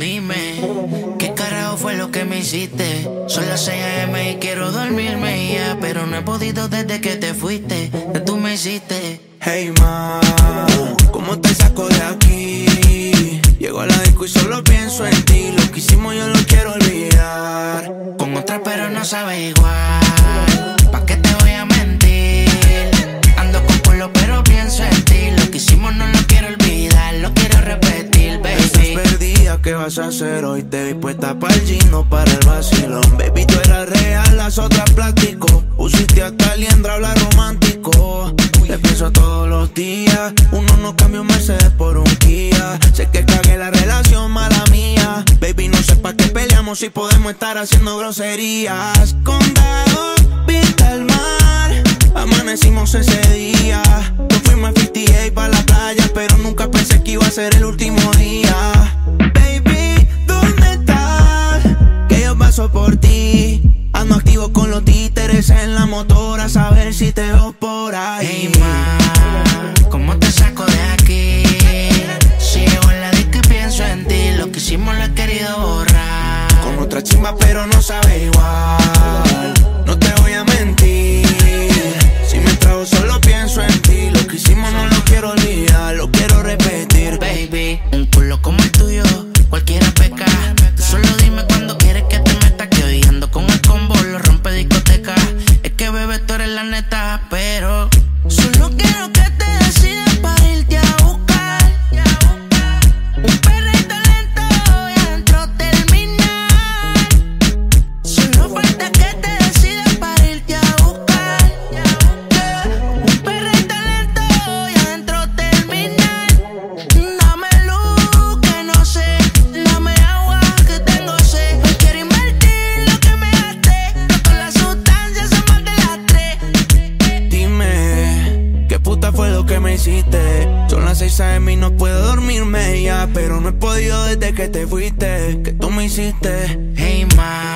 Dime, ¿qué carajo fue lo que me hiciste? Son las 6 a.m. y quiero dormirme ya, pero no he podido desde que te fuiste, que tú me hiciste. Hey ma, ¿cómo te saco de aquí? Llego a la disco y solo pienso en ti. Lo que hicimos yo lo quiero olvidar. Con otra pero no sabe igual. ¿Pa' qué te voy a mentir? Ando con culo pero pienso en ti. Lo que hicimos no lo quiero olvidar, lo quiero repetir, baby. Estás perdida, ¿qué vas a hacer hoy? Te vi puesta pa'l gino, para el vacilón. Baby, tú eras real, las otras plástico. Usiste hasta liendra, habla romántico. Te pienso todos los días. Uno no cambia un Mercedes por un Kia. Sé que cagué la relación, mala mía. Baby, no sé pa' qué peleamos si podemos estar haciendo groserías. Condado, vista al mar. Amanecimos ese día. Nos fuimos a 58 pa' la playa, pero nunca pensé que iba a ser el último día. Baby, ¿dónde estás? Que yo paso por ti. Ando activo con los títeres en la motora, a saber si te veo por ahí. Hey ma, ¿cómo te saco de aquí? Si llevo en la disco y pienso en ti. Lo que hicimos lo he querido borrar. Con otra chimba pero no sabe igual. No te voy a mentir. Si me trago solo pienso en ti. Lo que hicimos no lo quiero olvidar, lo quiero repetir. Baby, un culo como el tuyo, cualquiera peca. Tú solo dime cuando quieres que te meta, que hoy ando con el combo, lo rompe discoteca. Es que bebé, tú eres la neta, pero solo quiero que te decidas para irte a buscar. Un perrito lento y adentro terminar. Solo falta que te decidas para irte a buscar. Un perrito lento y adentro terminar. Dame luz que no sé, dame agua que tengo sed. Hoy quiero invertir lo que me gasté, pero con las sustancias son más de las 3. Dime, ¿qué puta fue lo que me hiciste? Son las 6 a.m. y no puedo dormirme ya, pero no he podido desde que te fuiste, que tú me hiciste. Hey ma,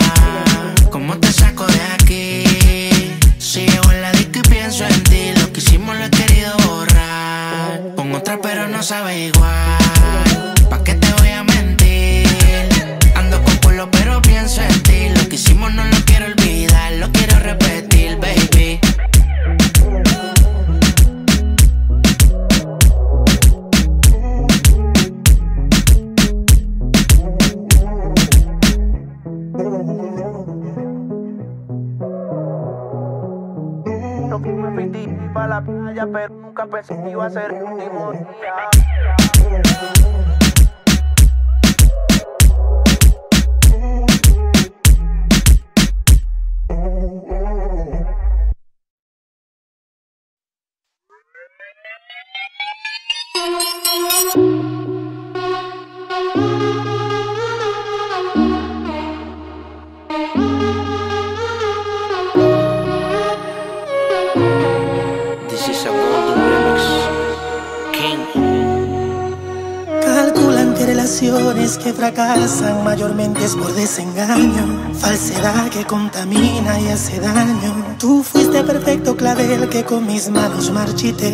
¿cómo te saco de aquí? Si llevo en la disco y pienso en ti. Lo que hicimos lo he querido borrar. Con otra pero no sabe igual. ¿Pa' qué te voy a mentir? Ando con culo pero pienso en ti. Lo que hicimos no lo quiero olvidar, lo quiero repetir, baby. Yo que me metí pa' la playa, pero nunca pensé que iba a ser el último día. Que fracasan mayormente es por desengaño, falsedad que contamina y hace daño. Tú fuiste perfecto clavel que con mis manos marchité.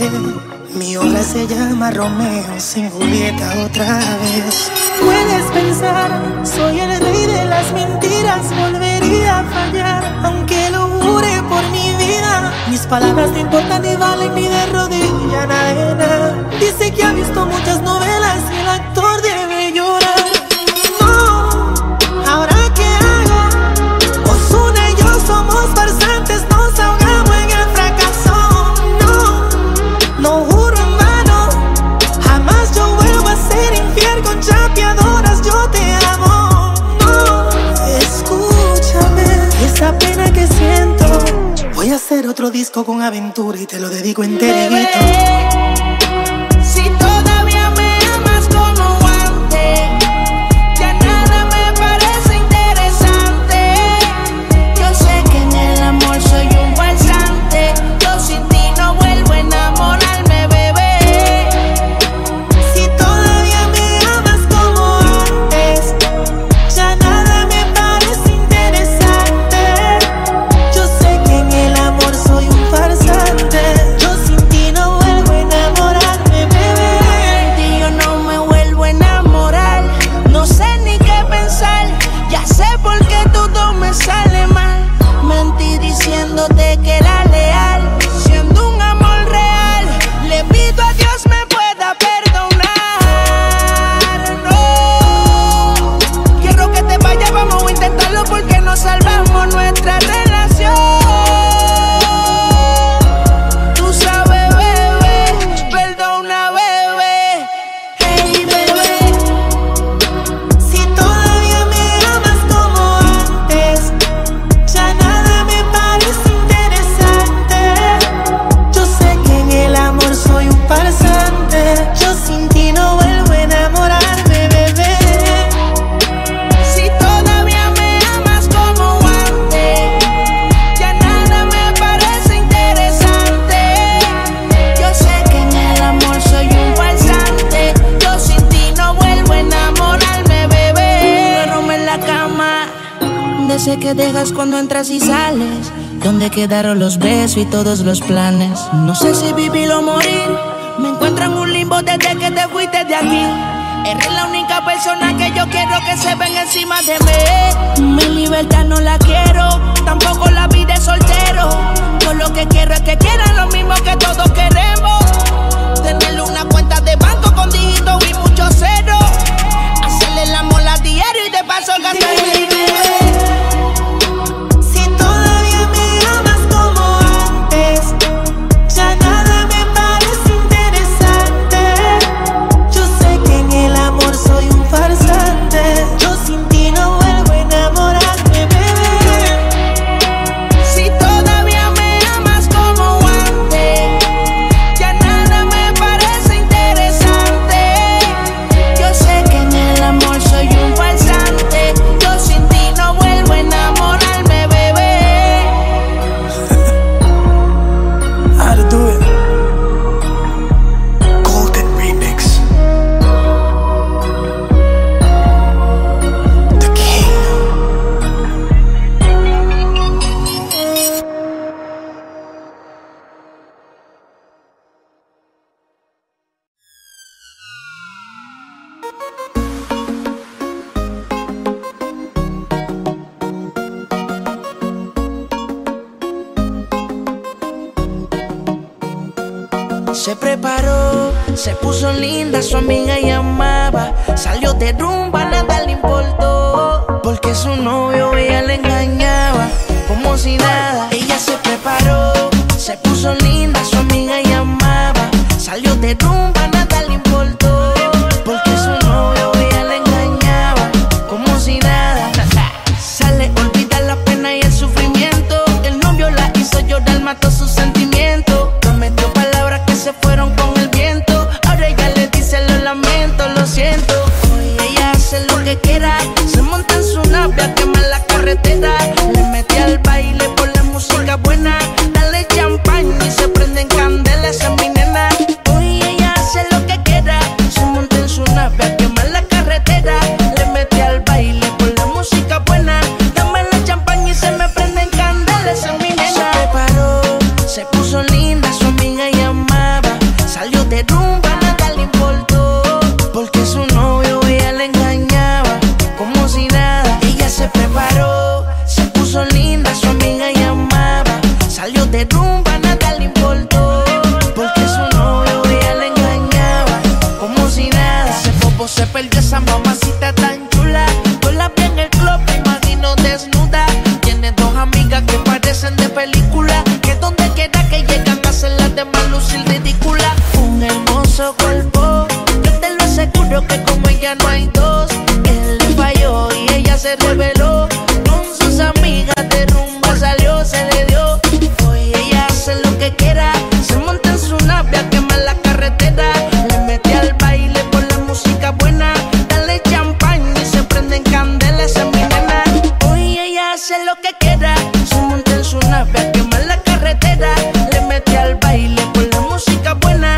Mi obra se llama Romeo sin Julieta otra vez. Puedes pensar, soy el rey de las mentiras, volvería a fallar, aunque lo jure por mi vida. Mis palabras no importan ni valen ni de rodilla nada. Dice que ha visto muchas novelas y el actor debe llorar. Somos farsantes, nos ahogamos en el fracaso. No, no juro en vano. Jamás yo vuelvo a ser infiel con chapeadoras, yo te amo. No, escúchame. Esa pena que siento. Voy a hacer otro disco con aventura y te lo dedico enterito. Si todavía me amas como antes, ya nada me parece interesante. Soy un falsante, yo sin ti no vuelvo a enamorarme, bebé. Si todavía me amas como antes, ya nada me parece interesante. Yo sé que en el amor que dejas cuando entras y sales? ¿Dónde quedaron los besos y todos los planes? No sé si vivir o morir. Me encuentro en un limbo desde que te fuiste de aquí. Eres la única persona que yo quiero que se venga encima de mí. Mi libertad no la quiero, tampoco la vida de soltero. Yo lo que quiero es que quieran lo mismo que todos queremos. Tener una cuenta de banco con dígitos y muchos ceros. Hacerle la mola a diario y de paso gastar el dinero. Se preparó, se puso linda, su amiga llamaba. Salió de rumba, nada le importó, porque su novio ella le engañaba como si nada. Ella se preparó, se puso linda, su amiga llamaba. Salió de rumba, nada le importó, porque su novio ella le engañaba como si nada. Sale, olvida la pena y el sufrimiento. El novio la hizo llorar, mató sus sentimientos. Se fueron con el viento. Ahora ella le dice lo lamento, lo siento. Hoy ella hace lo que quiera. Se monta en su nave a quemar la carretera. Le metí al baile por la música buena. Dale champán y se prenden candelas a mi nena. Hoy ella hace lo que quiera. Se monta en su nave a quemar la carretera. Le metí al baile por la música buena. Dame la champán y se me prenden candelas a mi nena. Se preparó, se puso linda, su amiga llamada. Salió de rumba, nada le importó, porque su novio ella le engañaba como si nada. Ella se preparó, se puso linda, su amiga llamaba. Salió de rumba, nada le importó, porque su novio ella le engañaba como si nada. Ese popo se perdió, esa mamacita tan chula. Yo la vi en el club, me imagino desnuda. Tiene dos amigas que parecen de película, que donde quiera que llegan hacen las demás lucir ridícula. Un hermoso cuerpo, yo te lo aseguro que como ella no hay dos. Él le falló y ella se reveló. Con sus amigas de rumba salió, se le dio. Hoy ella hace lo que quiera. Se monta en su nave a quemar la carretera. Le metí al baile por la música buena. Dale champán y se prenden candelas a mi nena. Hoy ella hace lo que quiera. Se monta en su nave a quemar la carretera. Le metí al baile por la música buena.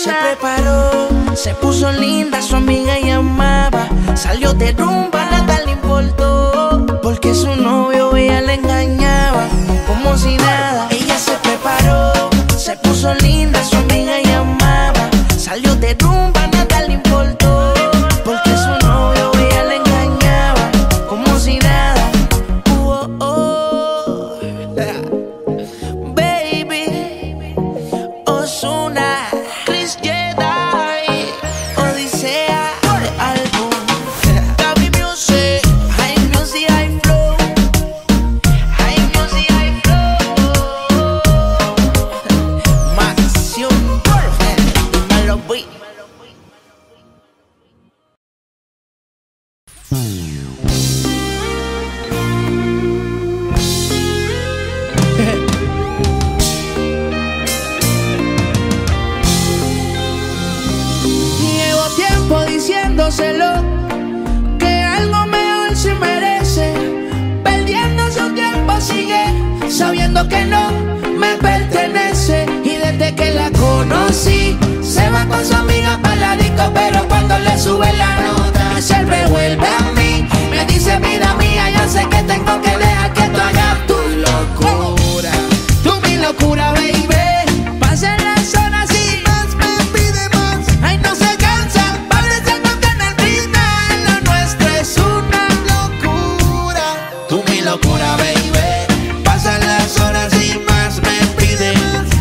Se preparó, se puso linda, su amiga llamaba. Salió de rumba, nada le importó, porque su novio ella le engañaba como si nada. Ella se preparó, se puso linda, su amiga llamaba. Salió de rumba, nada le importó, porque su novio ella le engañaba como si nada. Baby, Ozuna, que algo mejor se merece, perdiendo su tiempo sigue, sabiendo que no me pertenece. Y desde que la conocí, se va con su amiga para la disco, pero cuando le sube la nota, se revuelve a mí. tú mi locura, baby. Pasan las horas y más me piden.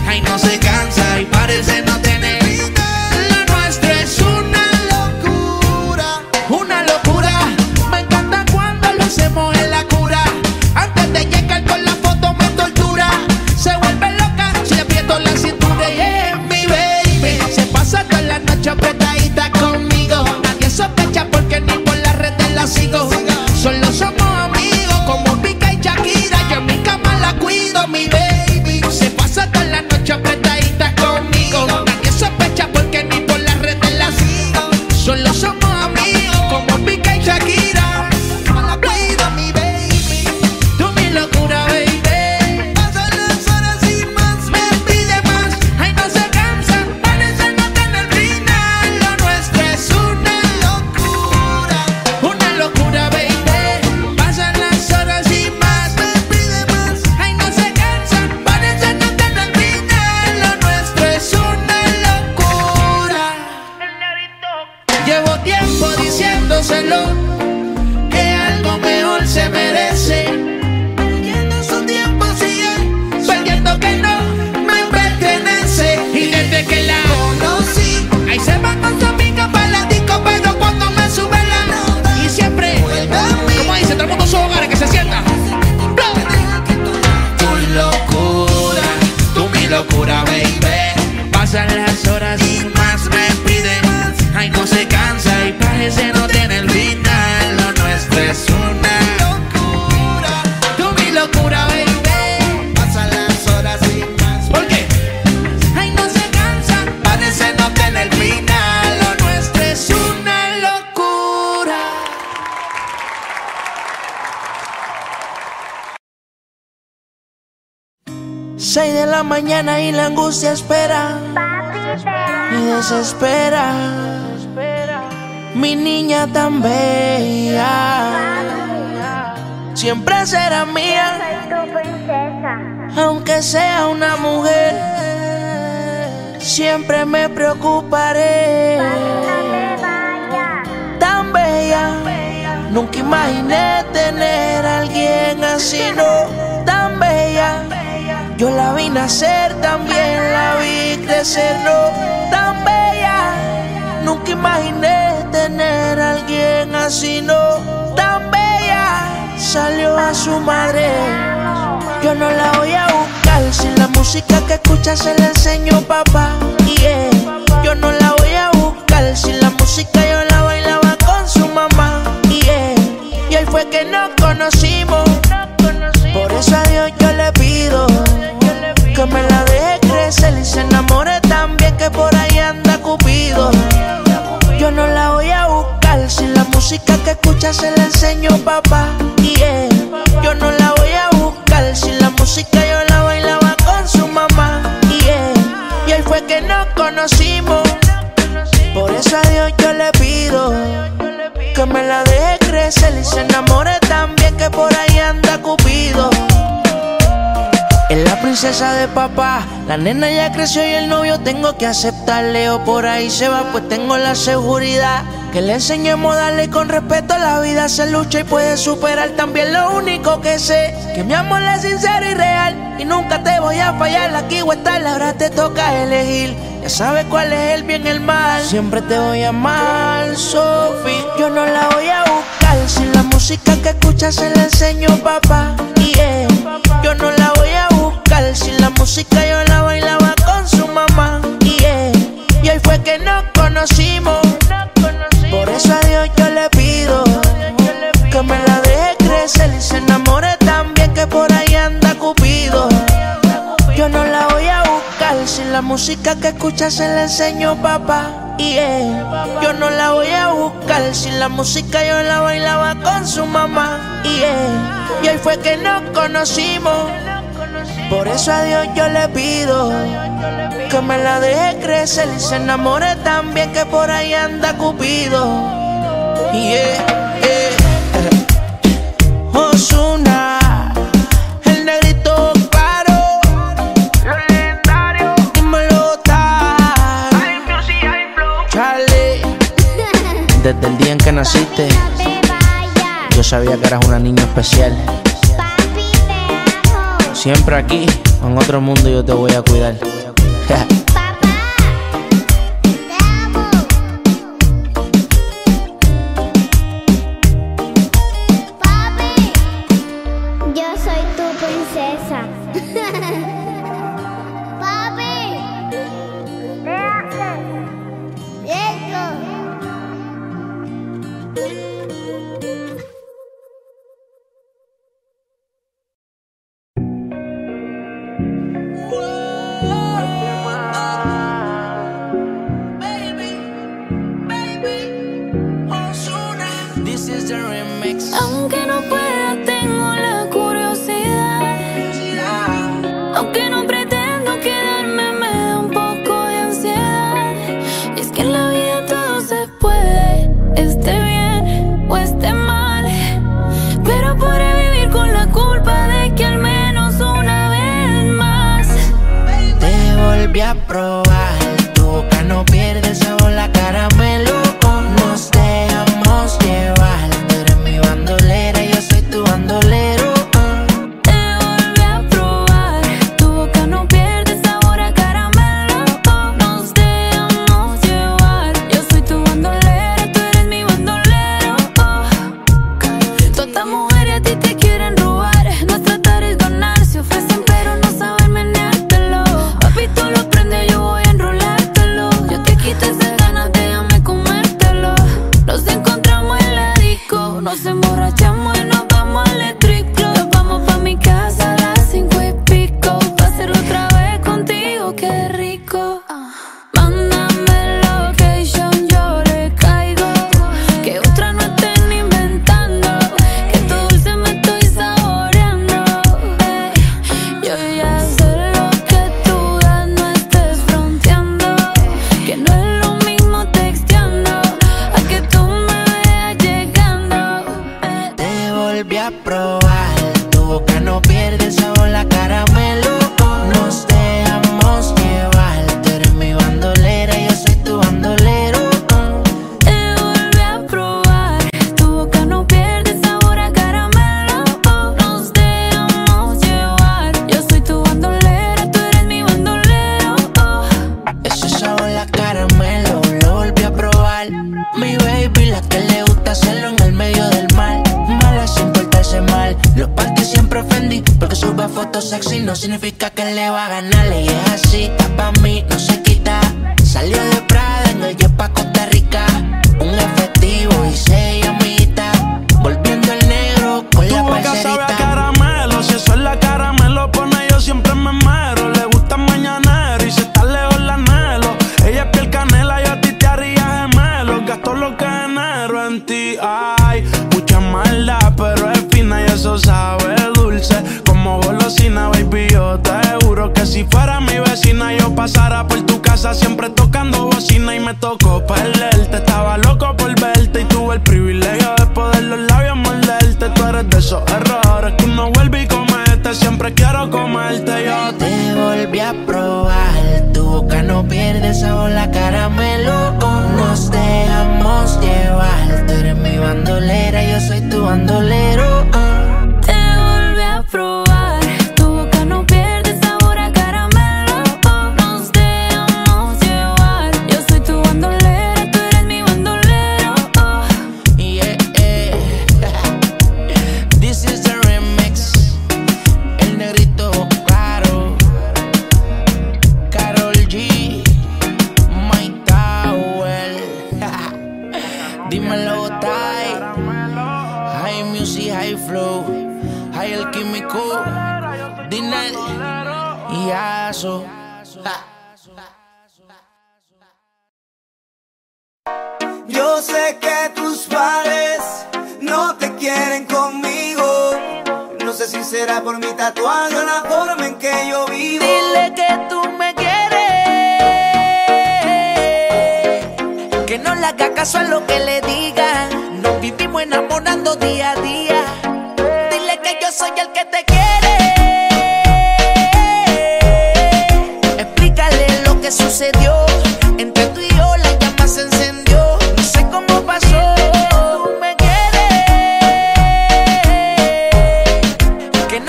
Ay, no se cansa y parece no tener vida. Lo nuestro es una locura, una locura. Me encanta cuando lo hacemos en la cura. Antes de llegar con la foto me tortura. Se vuelve loca si le aprieto la cintura. Y es mi baby. Se pasa toda la noche apretadita conmigo. Nadie sospecha porque ni por las redes la sigo. Solo somos amigos como Pica y Shakira. Yo en mi cama la cuido, mi baby. Se pasa toda la noche apretadita conmigo. Nadie sospecha porque ni por las redes la sigo. Solo somos amigos como Pica y Shakira. La cuido, mi baby. Tú mi locura, baby. Pasan las horas y más me pide más. Ay, no se cansa, parece no tener final. Lo nuestro es una locura, baby. Llevo tiempo diciéndoselo, que algo mejor se merece. Perdiendo su tiempo, sigue perdiendo que no me pertenece. Y desde que la conocí, ahí se va con su amiga para la disco, pero cuando me sube la nota, y siempre vuelve a mí. Como dice, todo el mundo a sus hogares, que se sienta. Tu locura, tú mi locura, baby. Pasan las horas y más me piden. Ay, no se cansa y parece no tener final. Lo nuestro es una locura. Tú mi locura, baby. Pasan las horas y más. ¿Por qué? Ay, no se cansa, parece no tener final. Lo nuestro es una locura. Seis de la mañana y la angustia espera. Me desespera. Mi niña tan bella siempre será mía, aunque sea una mujer. Siempre me preocuparé. Tan bella, nunca imaginé tener a alguien así, no. Tan bella, yo la vi nacer, también la vi crecer, no. Tan bella, nunca imaginé tener a alguien así, no. Tan bella, salió a su madre. Yo no la voy a buscar, si la música que escucha se la enseñó papá. Yeah. Yo no la voy a buscar, si la música yo la bailaba con su mamá. Yeah. Y hoy fue que nos conocimos, por eso a Dios yo le pido que me la deje crecer y se enamore tan bien que por ahí anda Cupido. Yo no la voy a buscar, si la música que escucha se la enseñó papá. Yeah. Yo no la voy a buscar, si la música yo la bailaba con su mamá. Yeah. Y hoy fue que nos conocimos, por eso a Dios yo le pido que me la deje crecer y se enamore tan bien que por ahí anda Cupido. Es la princesa de papá, la nena ya creció y el novio tengo que aceptarle o por ahí se va, pues tengo la seguridad que le enseñemos a darle con respeto. La vida se lucha y puede superar, también lo único que sé, que mi amor es sincero y real y nunca te voy a fallar. Aquí o estar, ahora te toca elegir, ya sabes cuál es el bien y el mal. Siempre te voy a amar, Sophie. Yo no la voy a buscar, si la música que escuchas se la enseñó papá. Yeah. Yo no la voy a buscar, si la música yo la bailaba con su mamá. Yeah. Y hoy fue que nos conocimos, por eso a Dios yo le pido que me la deje crecer y se enamore tan bien que por ahí anda Cupido. Yo no la voy a buscar, si la música que escucha se la enseñó papá. Yeah. Yo no la voy a buscar, si la música yo la bailaba con su mamá. Yeah. Y hoy fue que nos conocimos, por eso a Dios yo le pido que me la deje crecer y se enamore tan bien que por ahí anda Cupido. Yeah, yeah. Ozuna, el negrito claro, lo legendario, dímelo tal, Charlie. Desde el día en que naciste yo sabía que eras una niña especial. Siempre aquí, en otro mundo yo te voy a cuidar. Aunque no pueda, tengo la curiosidad. Aunque no pretendo quedarme, me da un poco de ansiedad. Y es que en la vida todo se puede, esté bien o esté mal. Pero podré vivir con la culpa de que al menos una vez más te volví a probar. Tu boca no pierde el sabor, la caramelo. Nos dejamos llevar. Bandolera, yo soy tu bandolero. Te volví a probar. Tu boca no pierde sabor a caramelo. Nos dejamos llevar. Yo soy tu bandolera, tú eres mi bandolero. Todas estas mujeres a ti te quieren robar. No tratar es ganar, se ofrecen pero no saben meneártelo. Papi, tú lo prendes, yo voy a enrolártelo. Yo te quito esas ganas, déjame comértelo. Los encontramos en la disco, no se que no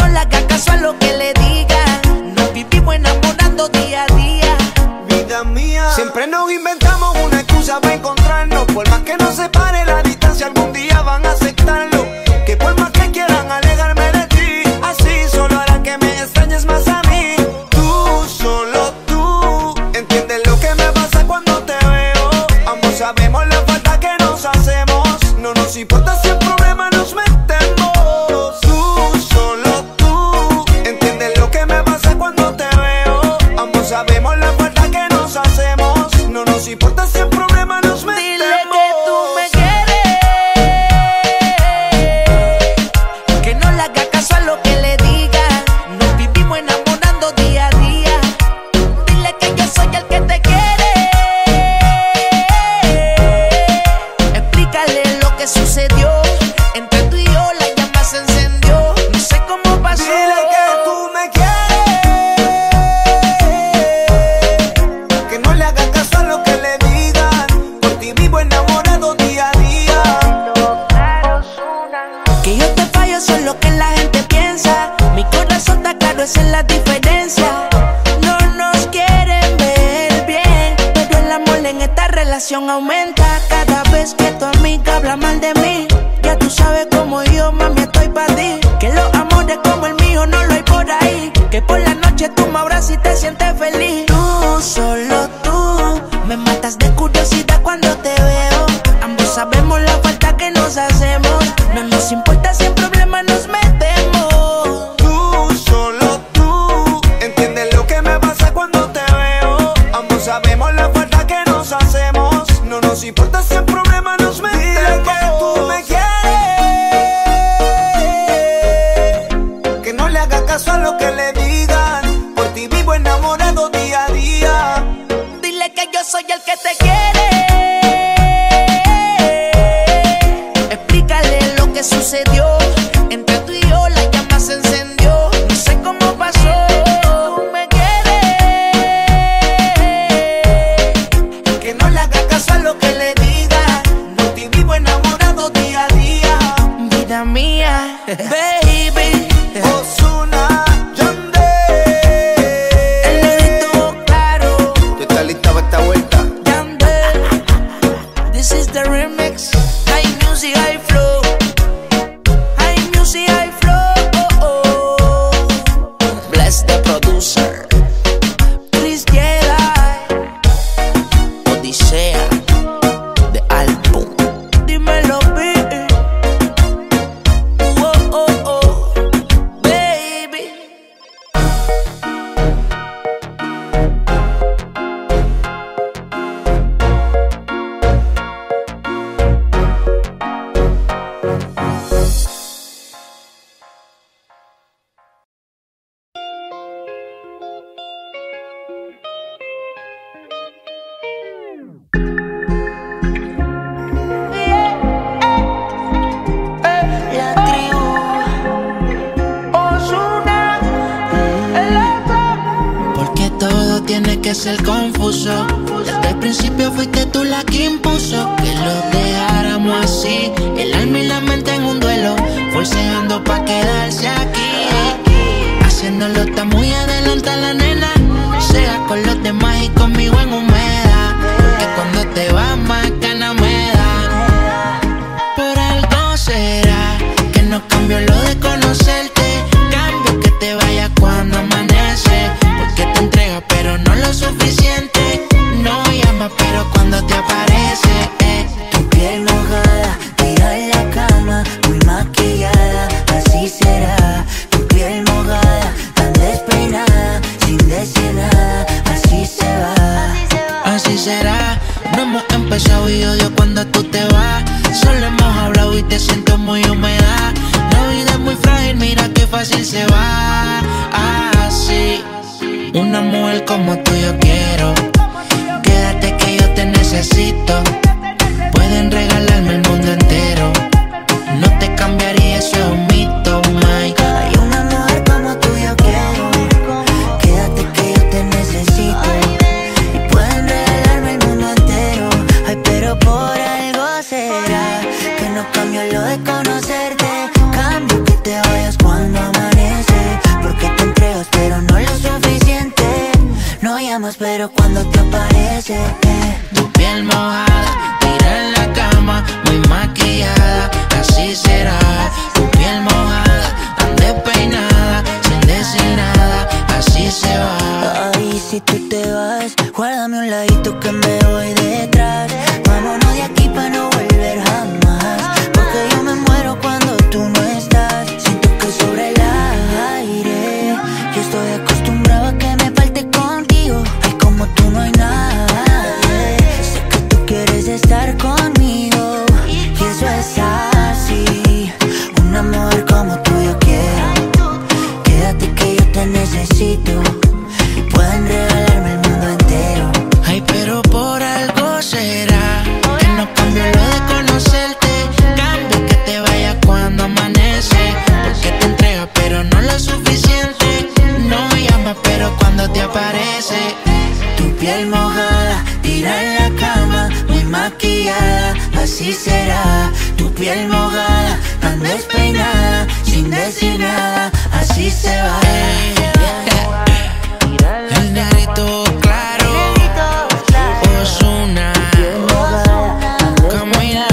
le haga caso a lo que le diga. caso a lo que le diga. Nos vivimos enamorando día a día. Dile que yo soy el que te quiere. Explícale lo que sucedió. Entre tú y yo la llama se encendió. No sé cómo pasó. Dile que tú me quieres. Que no le hagas caso a lo que le digan. Por ti vivo enamorado día a día. Que yo te fallo, eso es lo que la gente piensa. Mi corazón está claro, esa es la diferencia. No nos quieren ver bien, pero el amor en esta relación aumenta. Cada vez que tu amiga habla mal de mí, ya tú sabes cómo yo, mami, estoy para ti. Que los amores como el mío no lo hay por ahí. Que por la noche tú me abrazas y te sientes feliz. Tú, solo tú, me matas de curiosidad cuando te veo. Ambos sabemos la falta que nos hacemos. No nos importa si en problemas nos metemos. Tú, solo tú, entiendes lo que me pasa cuando te veo. Ambos sabemos la falta que nos hacemos. No nos importa si en problemas nos metemos. Dile que tú me quieres. Que no le hagas caso a lo que le digan. Por ti vivo enamorado día a día. Dile que yo soy el que te quiere. Sucedió, entre tú y yo la llama se encendió. No sé cómo pasó. Tú me quieres. Que no le hagas caso a lo que le diga. No te vivo enamorado día a día. Vida mía, baby. Ozuna, Yandel. El negrito claro. ¿Tú estás lista para esta vuelta? Yandel. This is the remix. High music, high flow. Que es el confuso. Desde el principio fuiste tú la que impuso que lo dejáramos así. El alma y la mente en un duelo, forceando pa' quedarse aquí. Haciéndolo está muy adelante la nena. Sea con los demás y conmigo en humedad. Que cuando te vas más ganas me da. Por algo será que nos cambió lo de conocerte. Cambio que te vayas cuando amanece. Porque te entregas pero no lo suficiente. No llama pero cuando te aparece, tu piel mojada, tira en la cama, muy maquillada, así será. Tu piel mojada, tan despeinada, sin decir nada, así se va. Así será, no hemos empezado y odio cuando tú te vas. Solo hemos hablado y te siento muy humedad. La vida es muy frágil, mira qué fácil se va. Así. Una mujer como tú yo quiero. Quédate que yo te necesito. Pueden regalarme el mundo entero. No te cambiaría, eso es un mito, my. Hay una mujer como tú yo quiero. Quédate que yo te necesito. Y pueden regalarme el mundo entero. Ay, pero por algo será que no cambió lo de conocerte. Cambio que te vayas cuando amanece. Porque te entregas pero no lo suficiente. No llamas pero cuando te aparece, tu piel mojada, tira en la cama, muy maquillada, así será. Tu piel mojada, tan despeinada, sin decir nada, así se va. Ay, si tú te vas, guárdame un ladito que me voy detrás. Vámonos de aquí pa' no volver jamás, porque yo me muero cuando tú no estás. Siento que sobre el aire, yo estoy acostumbrado a que me falte contigo. Ay, como tú no hay nadie. Sé que tú quieres estar conmigo y eso es así. Una mujer como tú yo quiero. piel mojada, tan despeinada, sin decir nada, así se va. El negrito claro, Ozuna, como yo,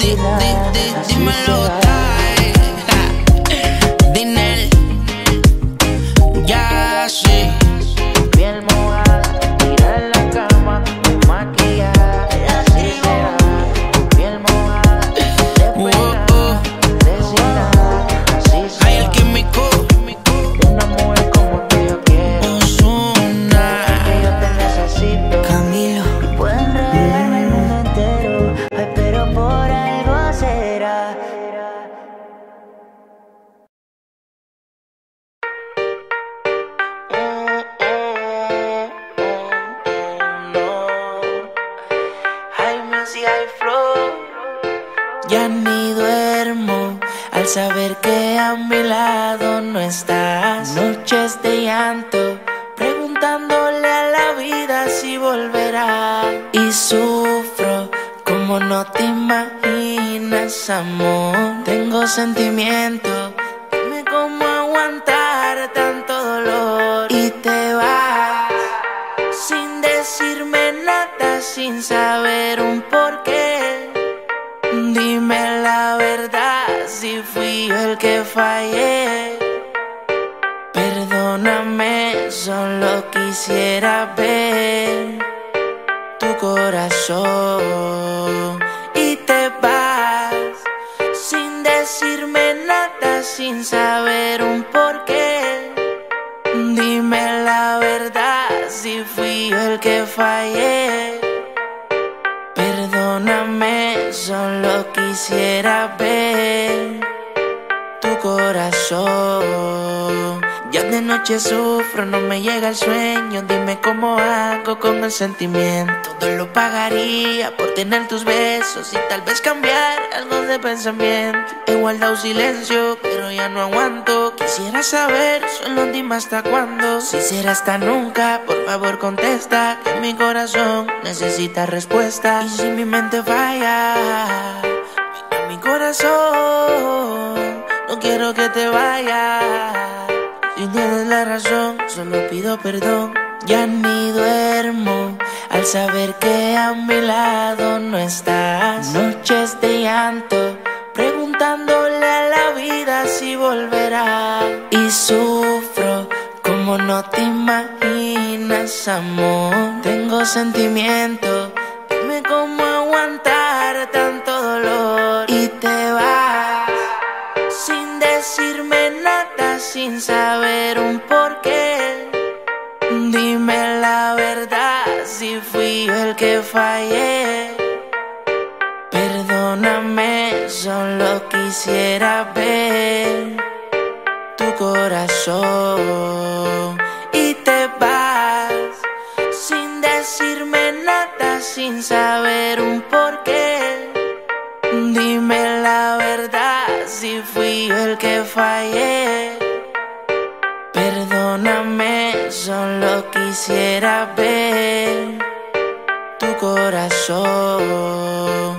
dímelo tal. Dinel, ya sí. Ya ni duermo al saber que a mi lado no estás. Noches de llanto, preguntándole a la vida si volverá. Y sufro como no te imaginas, amor. Tengo sentimiento, dime cómo aguantar tanto dolor. Y te vas sin decirme nada, sin saber un porqué. Dime la verdad, si fui yo el que fallé. Perdóname, solo quisiera ver tu corazón. Y te vas sin decirme nada, sin saber un porqué. Dime la verdad, si fui yo el que fallé. Perdóname, solo quisiera ver tu corazón. Ya de noche sufro, no me llega el sueño. Dime cómo hago con el sentimiento. Todo lo pagaría por tener tus besos y tal vez cambiar algo de pensamiento. He guardado silencio, pero ya no aguanto. Quisiera saber, solo dime hasta cuándo. Si será hasta nunca, por favor contesta, que mi corazón necesita respuesta. Y si mi mente falla, mira mi corazón, no quiero que te vayas. Si tienes la razón, solo pido perdón. Ya ni duermo al saber que a mi lado no estás. Noches de llanto, preguntándole a la vida si volverá. Y sufro como no te imaginas, amor. Tengo sentimiento, dime cómo aguantar tanto dolor. Y te vas sin decirme nada, sin saber un porqué. Dime la verdad, si fui yo el que fallé. Perdóname, solo quisiera ver tu corazón. Y te vas sin decirme nada, sin saber un porqué. Dime la verdad, si fui yo el que fallé. Perdóname, solo quisiera ver tu corazón.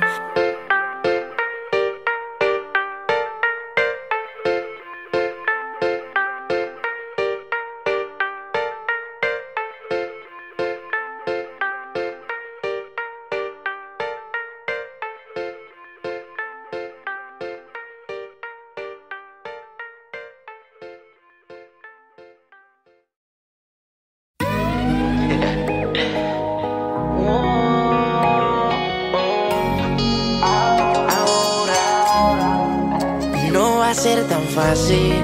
Fácil,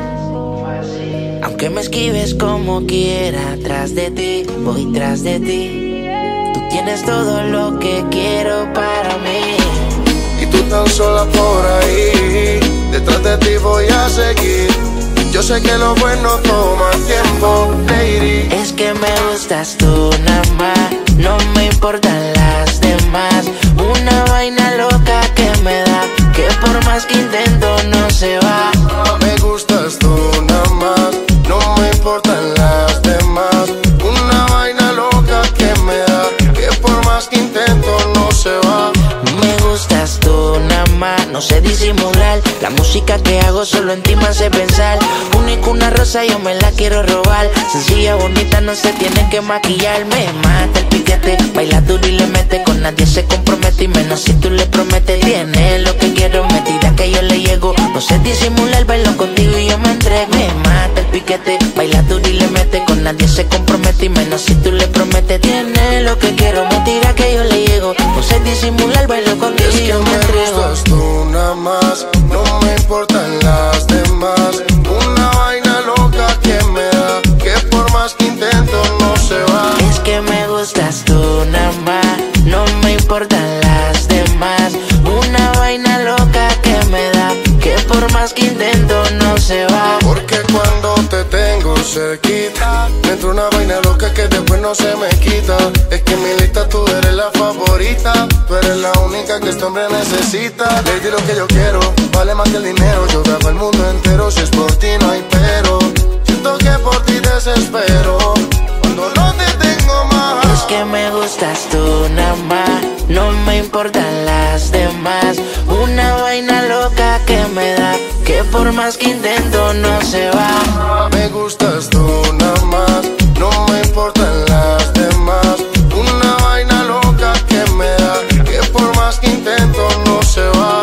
aunque me esquives como quiera, tras de ti, voy tras de ti. Tú tienes todo lo que quiero para mí. Y tú tan sola por ahí, detrás de ti voy a seguir. Yo sé que lo bueno toma tiempo, lady. Es que me gustas tú nada más, no me importan las demás. Una vaina loca que me da, que por más que intento no se va. Me gustas tú nada más, no me importan las demás. Una vaina loca que me da, que por más que intento no se va. Me gustas tú nada más, no sé La música que hago solo en ti me hace pensar. Único una rosa yo me la quiero robar. Sencilla, bonita, no se tienen que maquillar. Me mata el piquete, baila duro y le mete. Con nadie se compromete y menos si tú le prometes. Tiene lo que quiero, me tira que yo le llego. No sé disimular, bailo contigo y yo me entrego. Me mata el piquete, baila duro y le mete. Con nadie se compromete y menos si tú le prometes. Tiene lo que quiero, me tira que yo le llego. No sé disimular, bailo contigo y yo me entrego. Estás tú nada más, no me importan las demás. Una vaina loca que me da, que por más que intento no se va. Es que me gustas tú nada más, no me importan las demás. Una vaina loca que me da, que por más que intento no se va. Porque cuando te tengo cerquita, me entra una vaina loca que después no se me quita. Es que en mi lista tú eres la favorita, tú eres la única que este hombre necesita. Lady, lo que yo quiero vale más que el dinero. Yo grabo el mundo entero, si es por ti no hay pero. Siento que por ti desespero cuando no te tengo más. Es que me gustas tú nada más, no me importan las demás. Una vaina loca que me da, que por más que intento no se va. Me gustas tú nada más, no me importan las demás. Una vaina loca que me da, que por más que intento no se va.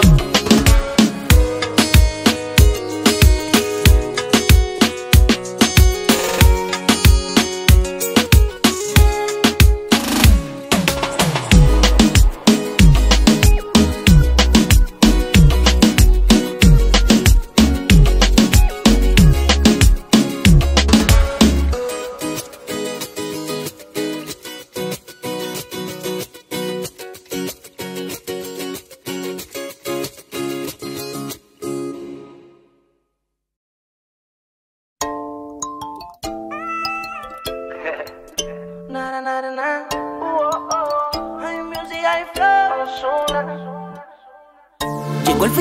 Llegó el fin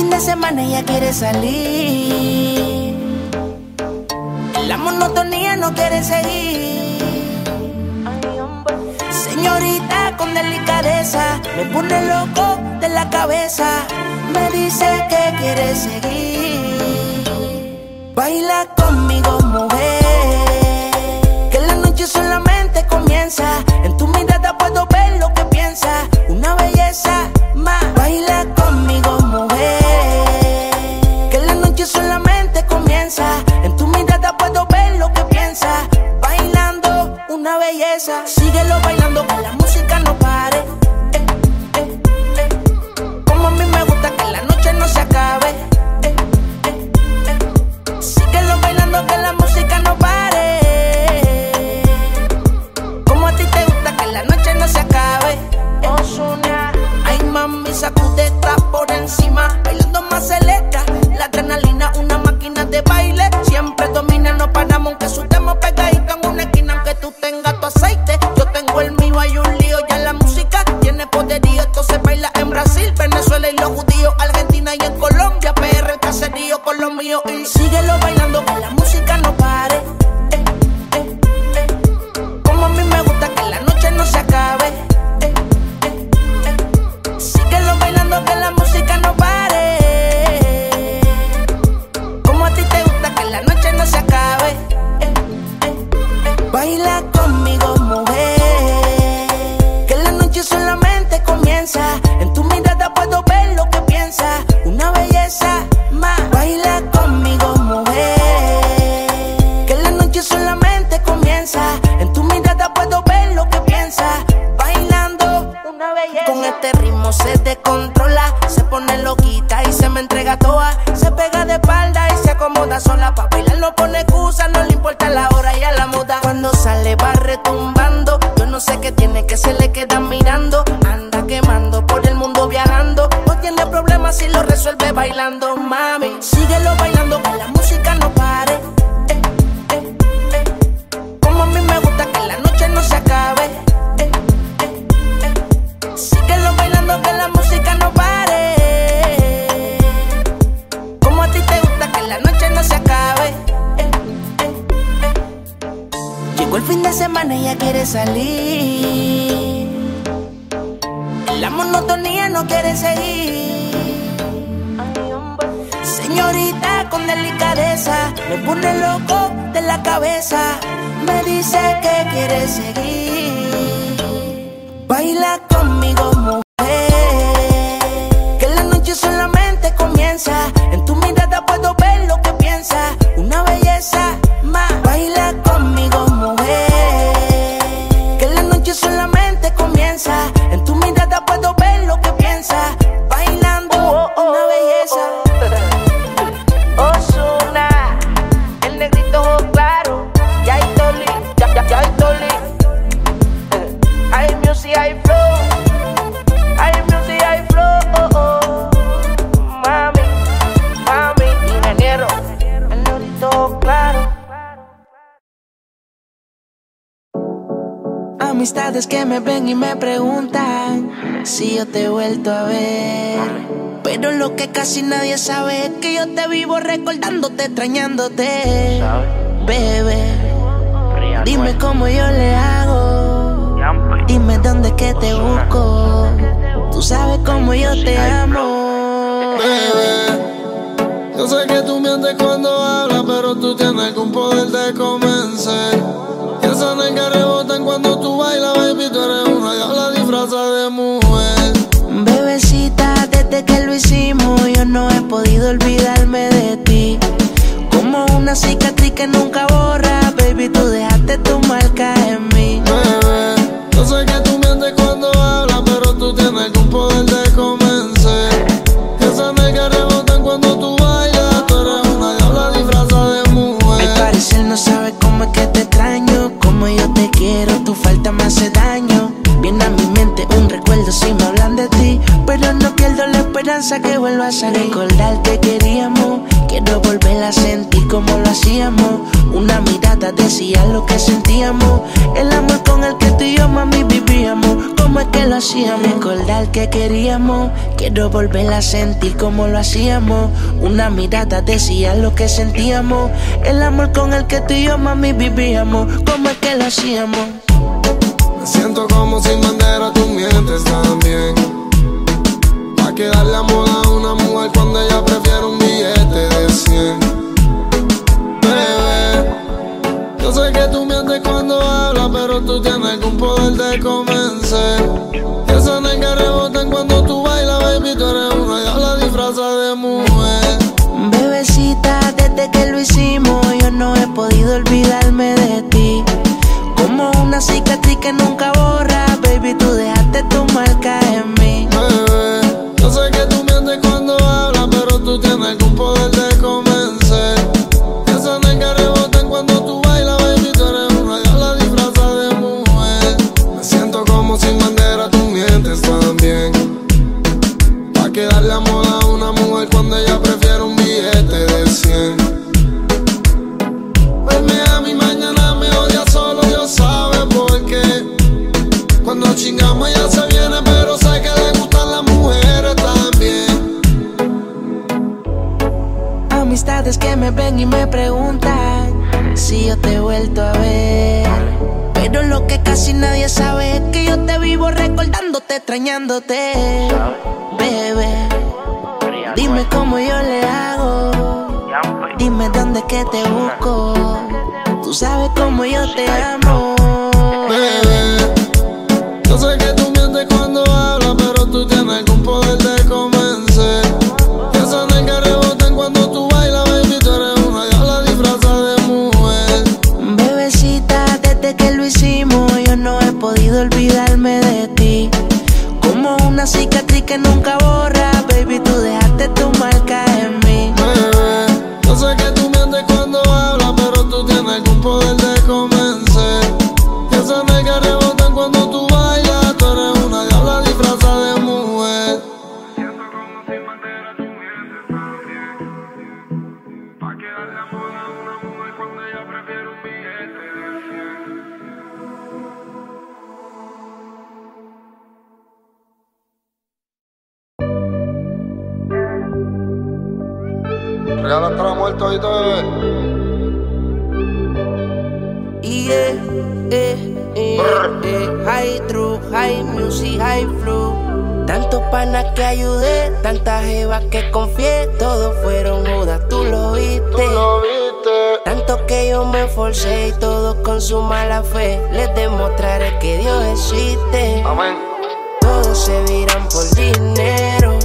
de semana y ella quiere salir. La monotonía no quiere seguir. Señorita con delicadeza, me pone loco de la cabeza. Me dice que quiere seguir. Baila conmigo, mujer, que la noche solamente comienza. En tu mirada puedo ver lo que piensas. Una belleza más. Baila conmigo, mujer, que la noche solamente comienza. En tu mirada puedo ver lo que piensas. Bailando, una belleza. Síguelo bailando, que la música no pare. Como a mí me gusta que la noche no se acabe. Síguelo bailando, que la música no pare. Como a ti te gusta que la noche no se acabe. Ozuna. Ay, mami, sacude, está por encima. Bailando más selecta, la adrenalina, una máquina de baile. Siempre domina, no paramos, aunque sudemos pegaditos en una esquina. Aunque tú tengas tu aceite, yo tengo el mío, hay un lío. Ya la música tiene poderío, esto se baila en Brasil, Venezuela y los judíos, Argentina y en Colombia, PR, el caserío con los míos. Y síguelo bailando, que la música no pare. Como a mí me gusta que la noche no se acabe. Que la música no pare. Como a ti te gusta que la noche no se acabe. Baila conmigo, mujer, que la noche solamente comienza. En tu mirada puedo ver lo que piensas. Una belleza más. Baila conmigo, mujer, que la noche solamente comienza. En tu mirada puedo ver lo que piensas. Bailando, una belleza. Con este ritmo se descontrola, entrega toa, se pega de espalda y se acomoda sola. Pa' bailar no pone excusa, no le importa la hora y a la moda. Cuando sale va retumbando, yo no sé qué tiene que se le queda mirando. Anda quemando, por el mundo viajando, no tiene problemas si lo resuelve bailando. Mami, síguelo bailando, que la música no pare. Como a mí me gusta que la noche no se acabe. Síguelo bailando, que la música no pare. No se acabe. Llegó el fin de semana y ella quiere salir. La monotonía no quiere seguir. Señor señorita con delicadeza me pone loco de la cabeza. Me dice que quiere seguir. Baila conmigo, mujer, que la noche solamente comienza. En tu mirada puedo ver lo que piensas, una belleza más. Baila conmigo, mujer, que la noche solamente comienza. En tu mirada puedo ver lo que piensas. Bailando, una belleza. Amistades que me ven y me preguntan si yo te he vuelto a ver, pero lo que casi nadie sabe es que yo te vivo recordándote, extrañándote. Bebé, dime cómo yo le hago, dime dónde es que te busco. Tú sabes cómo yo te amo. Bebé, yo sé que tú mientes cuando hablas, pero tú tienes algún poder de convencer. Esas nalgas rebotan cuando tú bailas, baby, tú eres una diabla disfrazada de mujer. Bebecita, desde que lo hicimos yo no he podido olvidarme de ti. Como una cicatriz que nunca borra, baby, tú dejaste tu marca en mí. Bebé, yo sé que tú mientes cuando hablas, pero tú tienes algún poder de convencer. Esas nalgas rebotan cuando tú bailas, tú eres una diabla disfrazada de mujer. Al parecer no sabes cómo es que te extraño, como yo te quiero, tu falta me hace daño. Viene a mi mente un recuerdo si me hablan de ti, pero no pierdo la esperanza que vuelvas a recordar que queríamos. Quiero volver a sentir como lo hacíamos. Una mirada decía lo que sentíamos. El amor con el que tú y yo, mami, vivíamos. ¿Cómo es que lo hacíamos? Recordar que queríamos. Quiero volver a sentir como lo hacíamos. Una mirada decía lo que sentíamos. El amor con el que tú y yo, mami, vivíamos. ¿Cómo es que lo hacíamos? Me siento como sin bandera, tú mientes también. Pa' que darle amor a una mujer cuando ella prefiere un billete de 100. Bebé, yo sé que tú mientes cuando hablas, pero tú tienes algún poder de convencer. Esas nalgas rebotan cuando tú bailas, baby, tú eres una diabla disfrazada de mujer. Bebecita, desde que lo hicimos yo no he podido olvidarme de ti. Como una cicatriz que nunca borra, baby, tú dejaste tu marca en mí. Bebé, yo sé que tú mientes cuando hablas, pero tú tienes algún poder de convencer. Esas nalgas rebotan cuando tú bailas, baby, tú eres una diabla disfrazada de mujer. Me siento como sin bandera, tú mientes también. Pa' que darle amor a una mujer cuando ella prefiere un billete de 100. Verme a mi mañana me odia solo, Dios sabe por qué. Cuando chingamos ella se viene, pero sé que le gustan las mujeres también. Amistades que me ven y me preguntan si yo te he vuelto a ver, pero lo que casi nadie sabe es que yo te vivo recordándote, extrañándote. Bebé, dime cómo yo le hago, dime dónde es que te busco. Tú sabes cómo yo te amo. Bebé, yo sé que tú mientes cuando hablas, pero tú tienes algún poder de convencer. Esas nalgas rebotan cuando tú bailas, baby, tú eres una diabla disfrazada de mujer. Bebecita, desde que lo hicimos yo no he podido olvidarme de ti. Como una cicatriz que nunca borra, baby, tú dejaste tu marca en mí. Bebé, yo sé que tú mientes cuando hablas, pero tú tienes algún poder de convencer. Esas nalgas rebotan cuando tú bailas, tú eres una diabla disfrazada de mujer. Siento como sin bandera, tú mientes también. Pa' que darle amor a una mujer cuando ella prefiere un billete de 100. Regala hasta la muerte hoy, bebé. High true, high music, high flow. Tantos panas que ayudé, tantas jevas que confié, todos fueron mudas, tú lo viste. Tanto que yo me esforcé y todos con su mala fe, les demostraré que Dios existe. Amén. Todos se viran por dinero,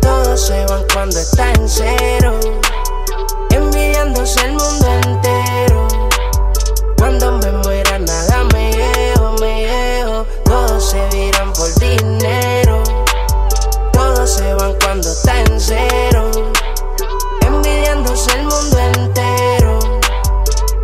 todos se van cuando está en cero, envidiándose el mundo entero. Cuando me muera nada me llevo, me llevo. Todos se viran por dinero, todos se van cuando está en cero, envidiándose el mundo entero.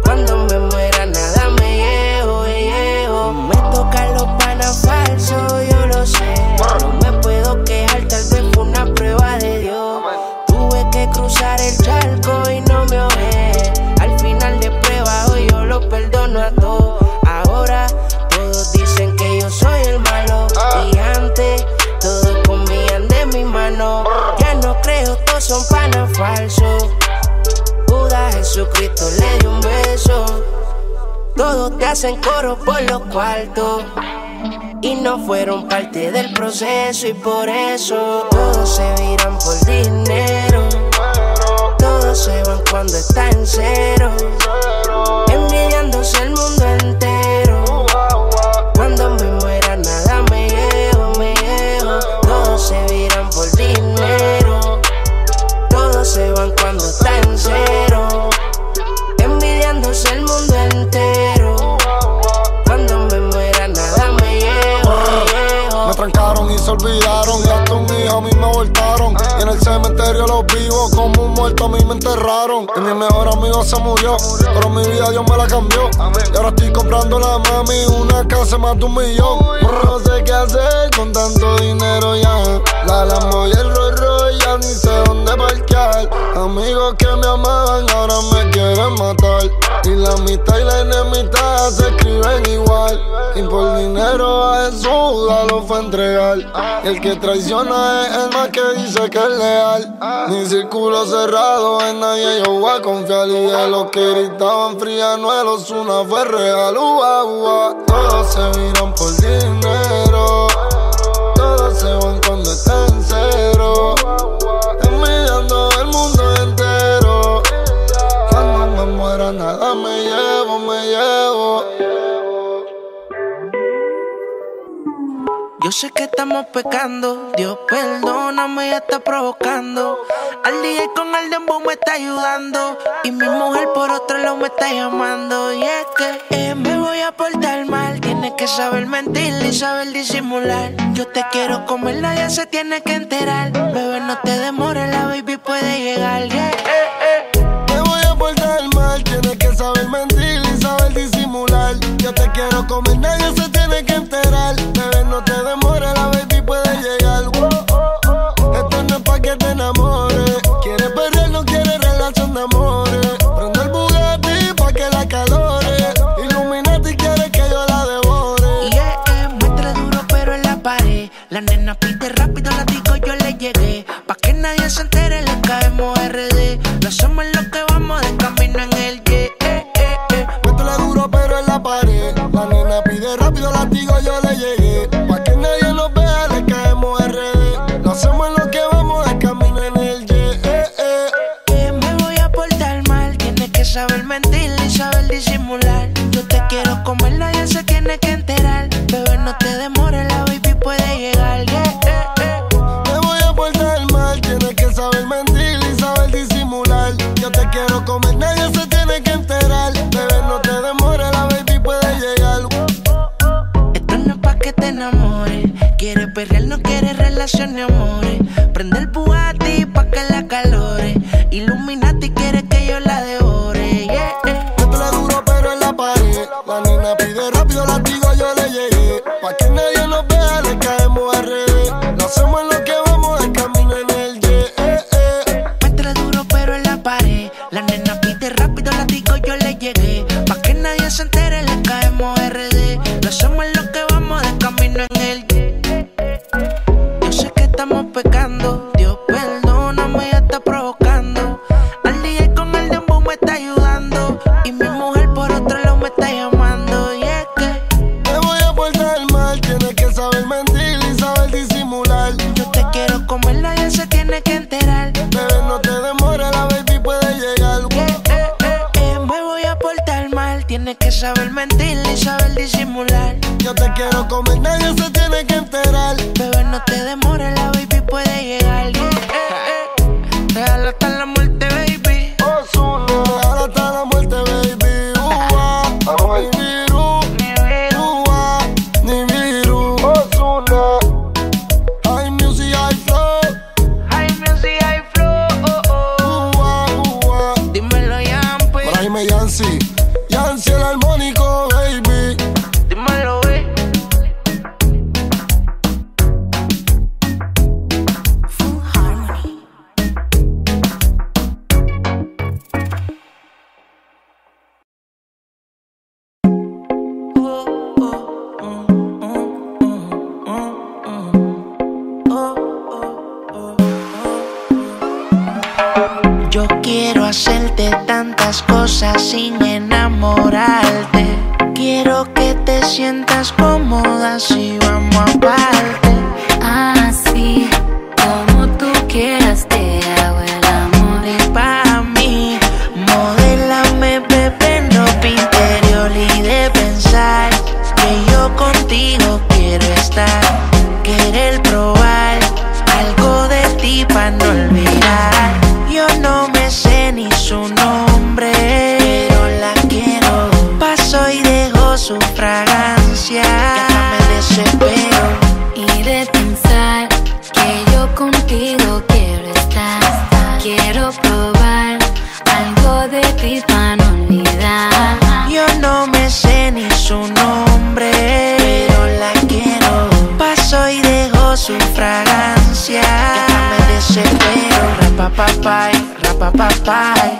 Cuando me muera nada me llevo, me llevo. Me tocan los panas falsos, yo lo sé. No me puedo quejar, tal vez fue una prueba de Dios. Tuve que cruzar el charco y no me obré. Al final de prueba hoy yo lo perdono a todos. Ahora todos dicen que yo soy el malo, y antes todos comían de mi mano. Ya no creo, todos son panas falsos. Judas Jesucristo le dio un beso. Todos te hacen coro por los cuartos y no fueron parte del proceso, y por eso todos se viran por dinero, todos se van cuando está en cero, envidiándose el mundo entero. Cuando me muera nada me llevo, me llevo. Todos se viran por dinero, todos se van cuando está en cero, envidiándose el mundo entero. Cuando me muera nada me llevo, me llevo. Me trancaron y se olvidaron, y hasta un hijo a mí me voltaron. Y en el cementerio los vivos como un muerto a mí me enterraron. Y mi mejor amigo se murió, pero mi vida Dios me la cambió. Y ahora estoy comprando la mami una casa más de 1 millón. No sé qué hacer con tanto dinero ya. La Lambo y el Rolls Royce ya ni sé dónde parquear. Amigos que me amaban ahora me quieren matar. Y la amistad y la enemistad se escriben igual. Y por dinero a Jesús ya lo fue a entregar. El que traiciona es el más que dice que es leal. Mi círculo cerrado en nadie yo voy a confiar. Y de los que gritaban fría no el Ozuna fue real. Ua, ua. Todos se miran por dinero, todos se van cuando está en cero, envidiando el mundo entero. Cuando me muera nada me llevo, me llevo. Yo sé que estamos pecando, Dios perdóname, ya está provocando. Al DJ con el dembow me está ayudando, y mi mujer por otro lado me está llamando. Y es que me voy a portar mal, tienes que saber mentir y saber disimular. Yo te quiero comer, nadie se tiene que enterar. Bebé, no te demores, la baby puede llegar. Yeah. Me voy a portar mal, tienes que saber mentir y saber disimular. Yo te quiero comer, nadie se tiene que enterar. Bebé, no te demores, la baby puede llegar. Esto no es pa' que te enamores. Quieres perder, no quieres relación de amores. Prende el Bugatti pa' que la calore. Illuminati quiere que yo la devore. Yeah, muestra duro pero en la pared. La nena pide rápido, la digo yo le llegué. Pa' que nadie se entere, le caemos RD. Lo hacemos en lo que vamos, de camino en el yeah. Muestra duro pero en la pared. La nena pide rápido, la digo yo le llegué. Pa' que nadie nos vea, le caemos RD. Lo hacemos en lo que vamos, de camino en el yeah. Me voy a portar mal, tienes que saber mentir y saber disimular. Yo te quiero comer, nadie se tiene que enterar. Bebé, no te demores, la baby puede llegar. Me voy a portar mal, tienes que saber mentir y saber disimular. Yo te quiero comer, nadie se tiene que enterar. Bebé, no te demores, la baby puede llegar. Esto no es pa' que te enamores. Quieres perrear, no quieres relación ni amores. Prende el Bugatti pa' que la calore. Illuminati quiere que yo la devore. Esto le duro pero en la pared. La nena pide rápido, la digo yo le llegué. Pa' que nadie nos vea, le caemos al revés. Lo hacemos en lo que vamos, el camino en el Muestra duro pero en la pared. La nena pide rápido, la digo yo le llegué. Pa' que nadie se entere, le caemos RD. Lo hacemos en lo que vamos, de camino en el yeah. Yo sé que estamos pecando, Dios perdón. Tienes que saber mentir y saber disimular. Yo te quiero comer, nadie se tiene que enterar. Bebé, no te demores, la baby puede llegar. Déjalo hasta la muerte, baby. Ozuna, déjalo hasta la muerte, baby. Ni virú, ni virú. Ozuna. High music, high flow. High music, high flow. Dímelo, Yampi. Para ahí me Yancy. Yancy el armónico, baby. Dímelo, güey. Full Harmony. Yo quiero hacerte tantas cosas sin enamorarte. Quiero que te sientas cómoda si vamos aparte. Así como tú quieras te hago el amor. Y para mí, modélame, bebé, no pinterior y de pensar que yo contigo quiero estar. Querer probar algo de ti para no olvidar. Yo no me sé ni su nombre, pero la quiero. Paso y dejo su fragancia, ya me desespero. Y de pensar que yo contigo quiero estar. Quiero probar algo de ti para no olvidar. Yo no me sé ni su nombre, pero la quiero. Paso y dejo su fragancia, ya me desespero. Rapapapai, rapapapai,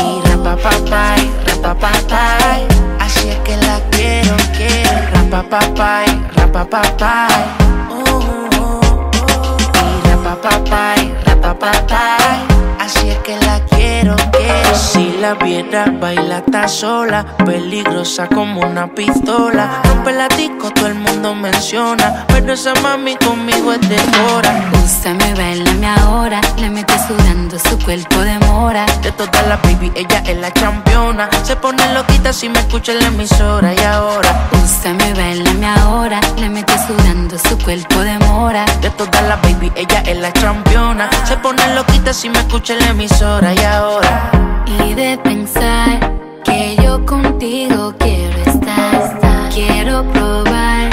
y rapapapai, rapapapai, así es que la quiero, quiero. Rapapapai, rapapapai, y rapapapai, rapapapai, así es que la quiero, quiero. Si la viera baila está sola, peligrosa como una pistola. Un pelatico todo el mundo menciona, pero esa mami conmigo es de hora. Úsame, bailame ahora, le mete sudando su cuerpo de mora. De todas las baby, ella es la championa. Se pone loquita si me escucha en la emisora. Y ahora, úsame, bailame ahora, le mete sudando su cuerpo de mora. De todas las baby, ella es la championa. Se pone loquita si me escucha en la emisora. Y ahora, y de pensar que yo contigo quiero estar. Quiero probar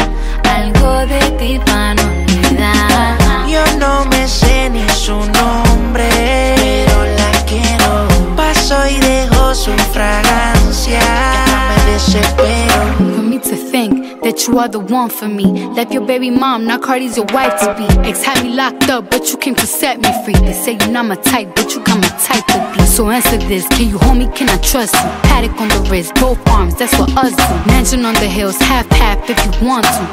algo de ti para no olvidar. Yo no me sé ni su nombre, pero la quiero. Paso y dejo su fragancia, ya me desespero. For me to think that you are the one for me. Left your baby mom, now Cardi's your wife to be. Ex had me locked up, but you came to set me free. They say you're not my type, but you got my type to be. So answer this, can you hold me, can I trust you? Paddock on the wrist, both arms, that's what us do. Mansion on the hills, half-half if you want to.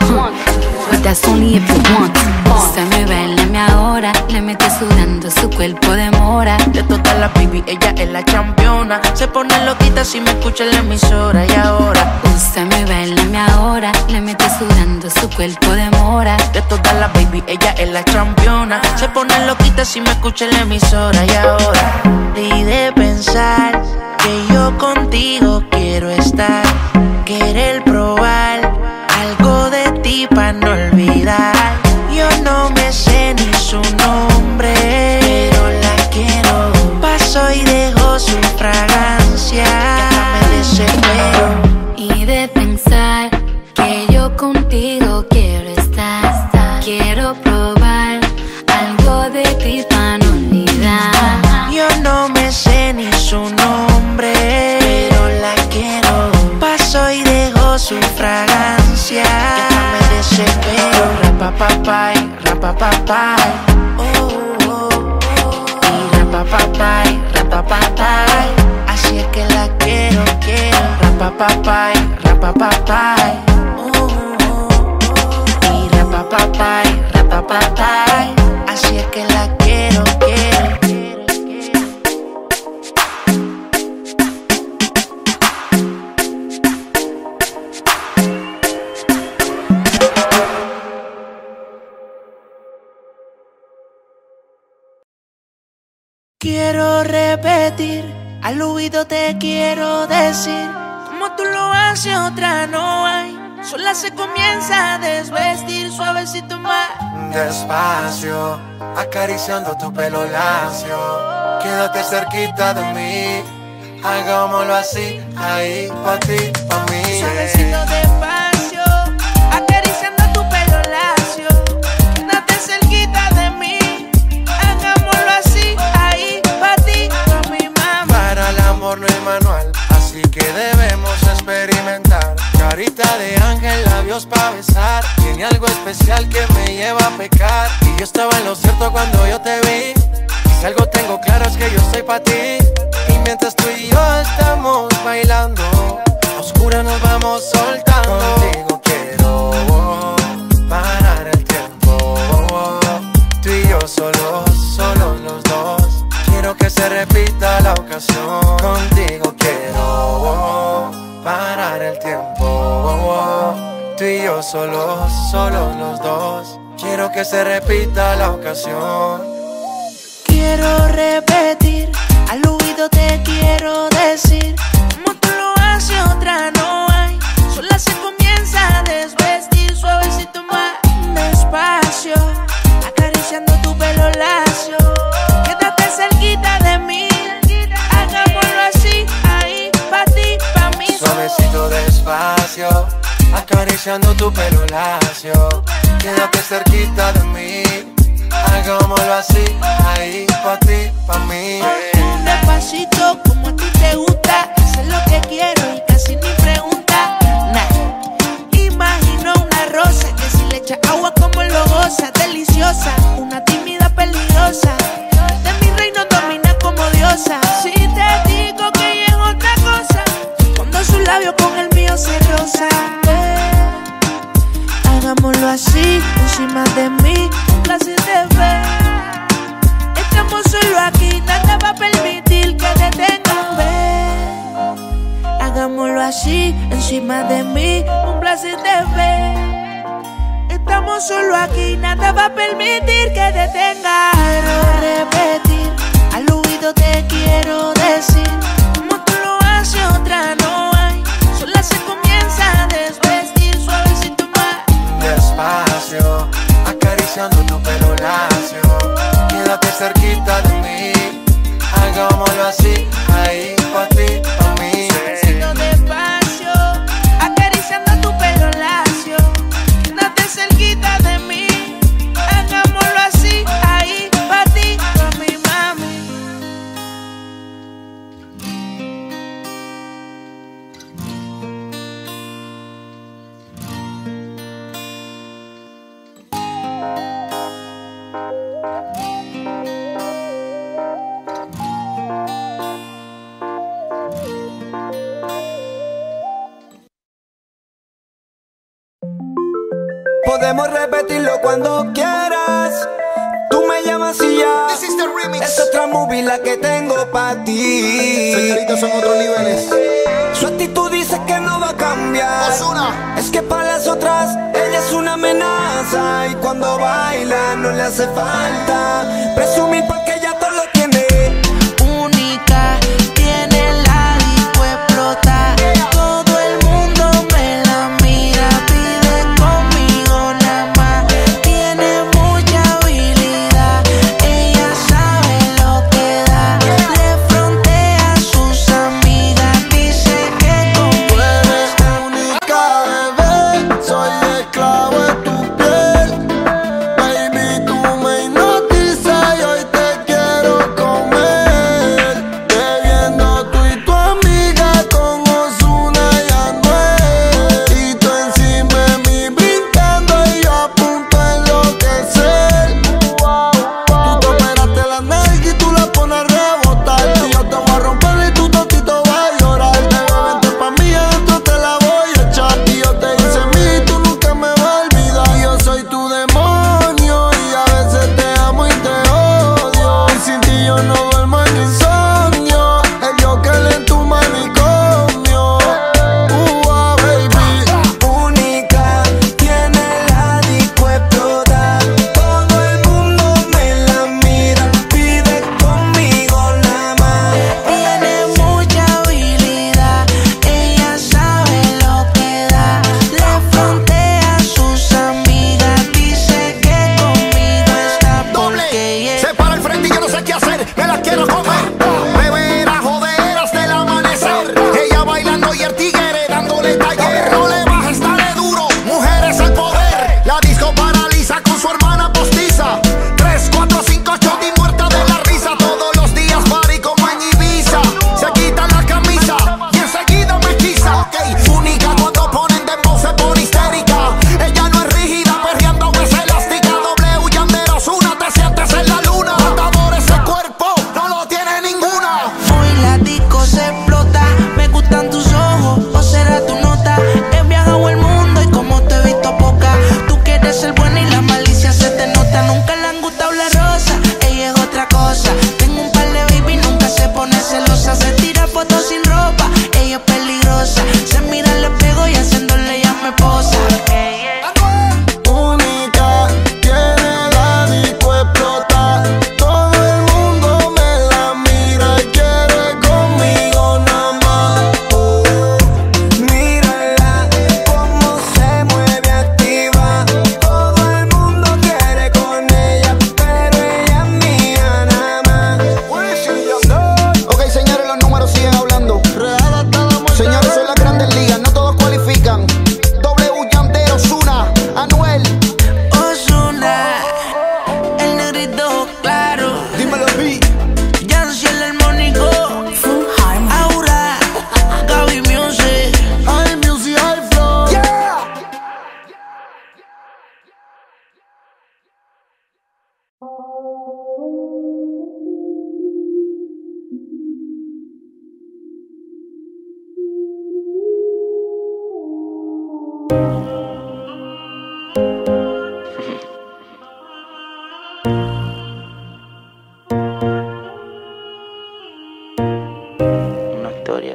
But that's only if you want to. Úsame, bailame ahora, le mete sudando su cuerpo de mora. De todas las baby, ella es la championa. Se pone loquita si me escucha en la emisora. Y ahora, úsame, bailame ahora, le mete sudando su cuerpo de mora. De todas las baby, ella es la championa. Se pone loquita si me escucha en la emisora. Y ahora, y de pensar que yo contigo quiero estar. Querer probar algo de ti para no olvidar. Yo no me sé ni su nombre, pero la quiero. Paso y dejo su fragancia, ya me desespero. Y de pensar que yo contigo quiero estar. Quiero probar algo de ti para no olvidar. Yo no me sé ni su nombre, pero la quiero. Paso y dejo su fragancia, ya me desespero. Rapapapai, rapapapai, y rapapapai, rapapapai, así es que la quiero, quiero. Rapapapai, rapapapai, y rapapapai, rapapapai, así es que la quiero, quiero. Quiero repetir Al oído te quiero decir, como tú lo haces otra no hay. Sola se comienza a desvestir, suavecito más, despacio, acariciando tu pelo lacio. Quédate cerquita de mí, hagámoslo así, ahí, pa' ti, pa' mí. Suavecito, despacio, acariciando tu pelo lacio. Quédate cerquita de mí, hagámoslo así, ahí, pa' ti, pa' mi mamá. Para el amor no hay manual, así que debemos experimentar. Carita de ángel, labios pa' besar. Tiene algo especial que me lleva a pecar. Y yo estaba en lo cierto cuando yo te vi. Y si algo tengo claro es que yo soy pa' ti. Y mientras tú y yo estamos bailando, a oscuras nos vamos soltando. Contigo quiero parar el tiempo. Tú y yo solos, solos los dos. Quiero que se repita la ocasión. Contigo quiero parar el tiempo. Tú y yo solos, solos los dos. Quiero que se repita la ocasión. Quiero repetir, al oído te quiero decir, como tú lo haces otra no hay. Sola se comienza a desvestir, suavecito más, despacio, acariciando tu pelo lacio. Quédate cerquita de mí, hagámoslo así, ahí, pa' ti, pa' mí. Suavecito, despacio, acariciando tu pelo lacio. Quédate cerquita de mí, hagámoslo así, ahí, pa' ti, pa' mí. Despacito, como a ti te gusta, hacer lo que quiero y casi ni pregunta. Nah. Imagino una rosa que si le echa agua como lo goza. Deliciosa, una tímida peligrosa, de mi reino domina como diosa. Si te digo que ella es otra cosa, cuando su labio con el mío se rosa. Hagámoslo así, encima de mí, un placer de ver. Estamos solo aquí, nada va a permitir que te tengan ver. Hagámoslo así, encima de mí, un placer de ver. Estamos solo aquí, nada va a permitir que te tengan. Quiero repetir, al oído te quiero decir, como tú lo haces otra no hay. Sola se comienza a desvestir, suavecito. Despacio, acariciando tu pelo lacio. Quédate cerquita de mí, hagámoslo así, ahí, pa' ti, pa' mí. Suavecito, despacio, acariciando tu pelo lacio. Quédate cerquita de mí, hagámoslo así, ahí, pa' ti, pa' mi mami. Podemos repetirlo cuando quieras. Tú me llamas y ya. This is the remix. Es otra movie la que tengo pa' ti. Señoritas son otros niveles. Su actitud dice que no va a cambiar. Ozuna. Es que para las otras ella es una amenaza. Y cuando baila no le hace falta presumir pa' que ella todo lo tiene. Única, tiene la disco explotar. Todo el mundo me la mira, pide conmigo nada más. Tiene mucha habilidad, ella sabe lo que da. Le frontea a sus amigas, dice que no puedes. Única, bebé, soy el esclavo de tu piel. Baby, tú me hipnotizas y hoy te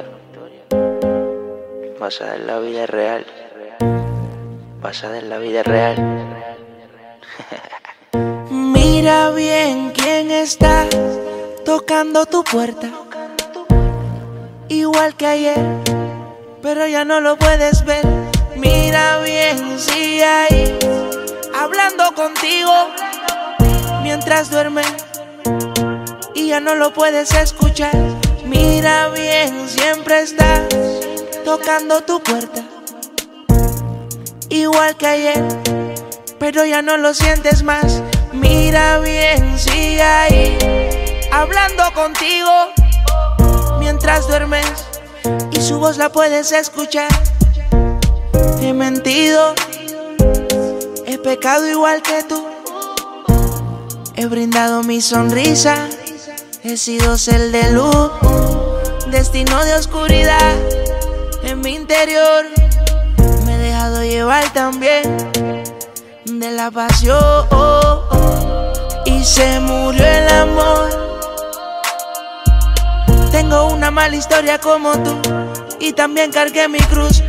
historia basada en la vida real, basada en la vida real. Mira bien quién está tocando tu puerta, igual que ayer, pero ya no lo puedes ver. Mira bien si ahí, hablando contigo mientras duerme y ya no lo puedes escuchar. Mira bien, siempre estás tocando tu puerta, igual que ayer, pero ya no lo sientes más. Mira bien, sigue ahí, hablando contigo mientras duermes y su voz la puedes escuchar. He mentido, he pecado igual que tú, he brindado mi sonrisa, he sido cel de luz, destino de oscuridad en mi interior. Me he dejado llevar también de la pasión y se murió el amor. Tengo una mala historia como tú y también cargué mi cruz.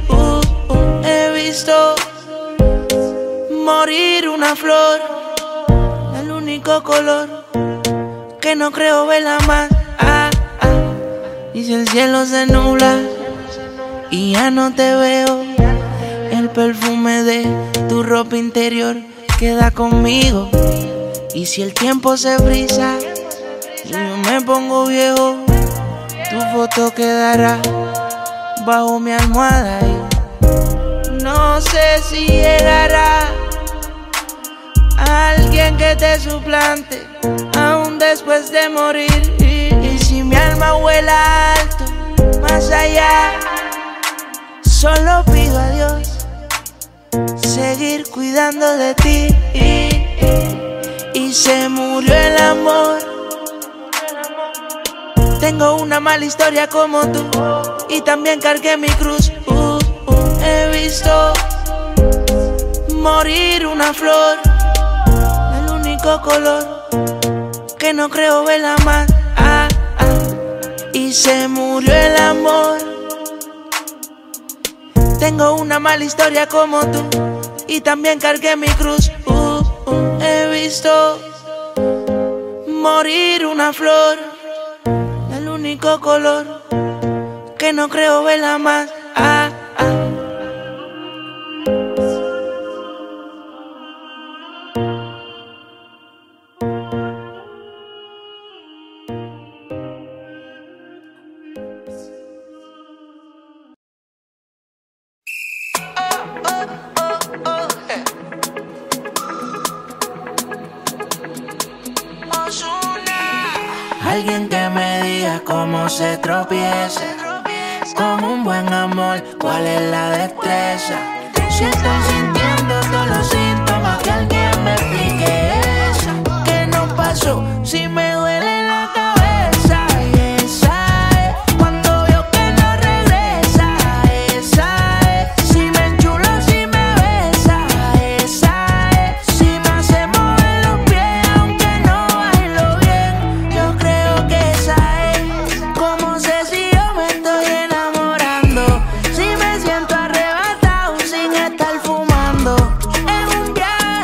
He visto morir una flor, el único color que no creo verla más. Y si el cielo se nubla y ya no te veo, el perfume de tu ropa interior queda conmigo. Y si el tiempo se frisa y yo me pongo viejo, tu foto quedará bajo mi almohada y no sé si llegará alguien que te suplante aún después de morir. Y si mi alma vuela alto, más allá, solo pido a Dios seguir cuidando de ti. Y se murió el amor. Tengo una mala historia como tú y también cargué mi cruz. He visto morir una flor, el único color que no creo verla más. Y se murió el amor. Tengo una mala historia como tú y también cargué mi cruz. He visto morir una flor, el único color que no creo verla más. Alguien que me diga cómo se tropieza, con un buen amor, cuál es la destreza. Si estoy sintiendo todos los síntomas, que alguien me explique esa, que no pasó, si me duele la cabeza. Esa es, cuando veo que no regresa. Esa es, si me enchulo, si me besa. Esa es, si me hace mover los pies aunque no bailo bien. Yo creo que esa es. ¿Cómo sé si yo me estoy enamorando? Si me siento arrebatado sin estar fumando. Es un viaje,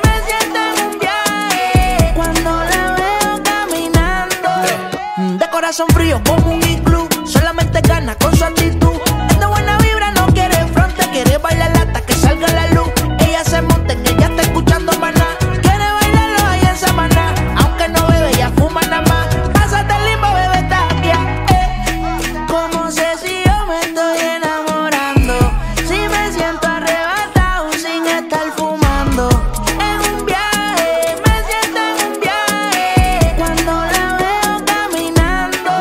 me siento en un viaje cuando la veo caminando. De corazón frío como un iglú, solamente gana con su actitud. Es de buena vibra, no quiere fronte, quiere bailar hasta que salga la luz. Ella se monta en ella, está escuchando Maná, quiere bailarlo ahí en Samaná. Aunque no bebe, ella fuma nada más. Pásate el limbo, bebé, tapia, ¿Cómo sé si yo me estoy enamorando? Si me siento arrebatado sin estar fumando. Es un viaje, me siento en un viaje cuando la veo caminando.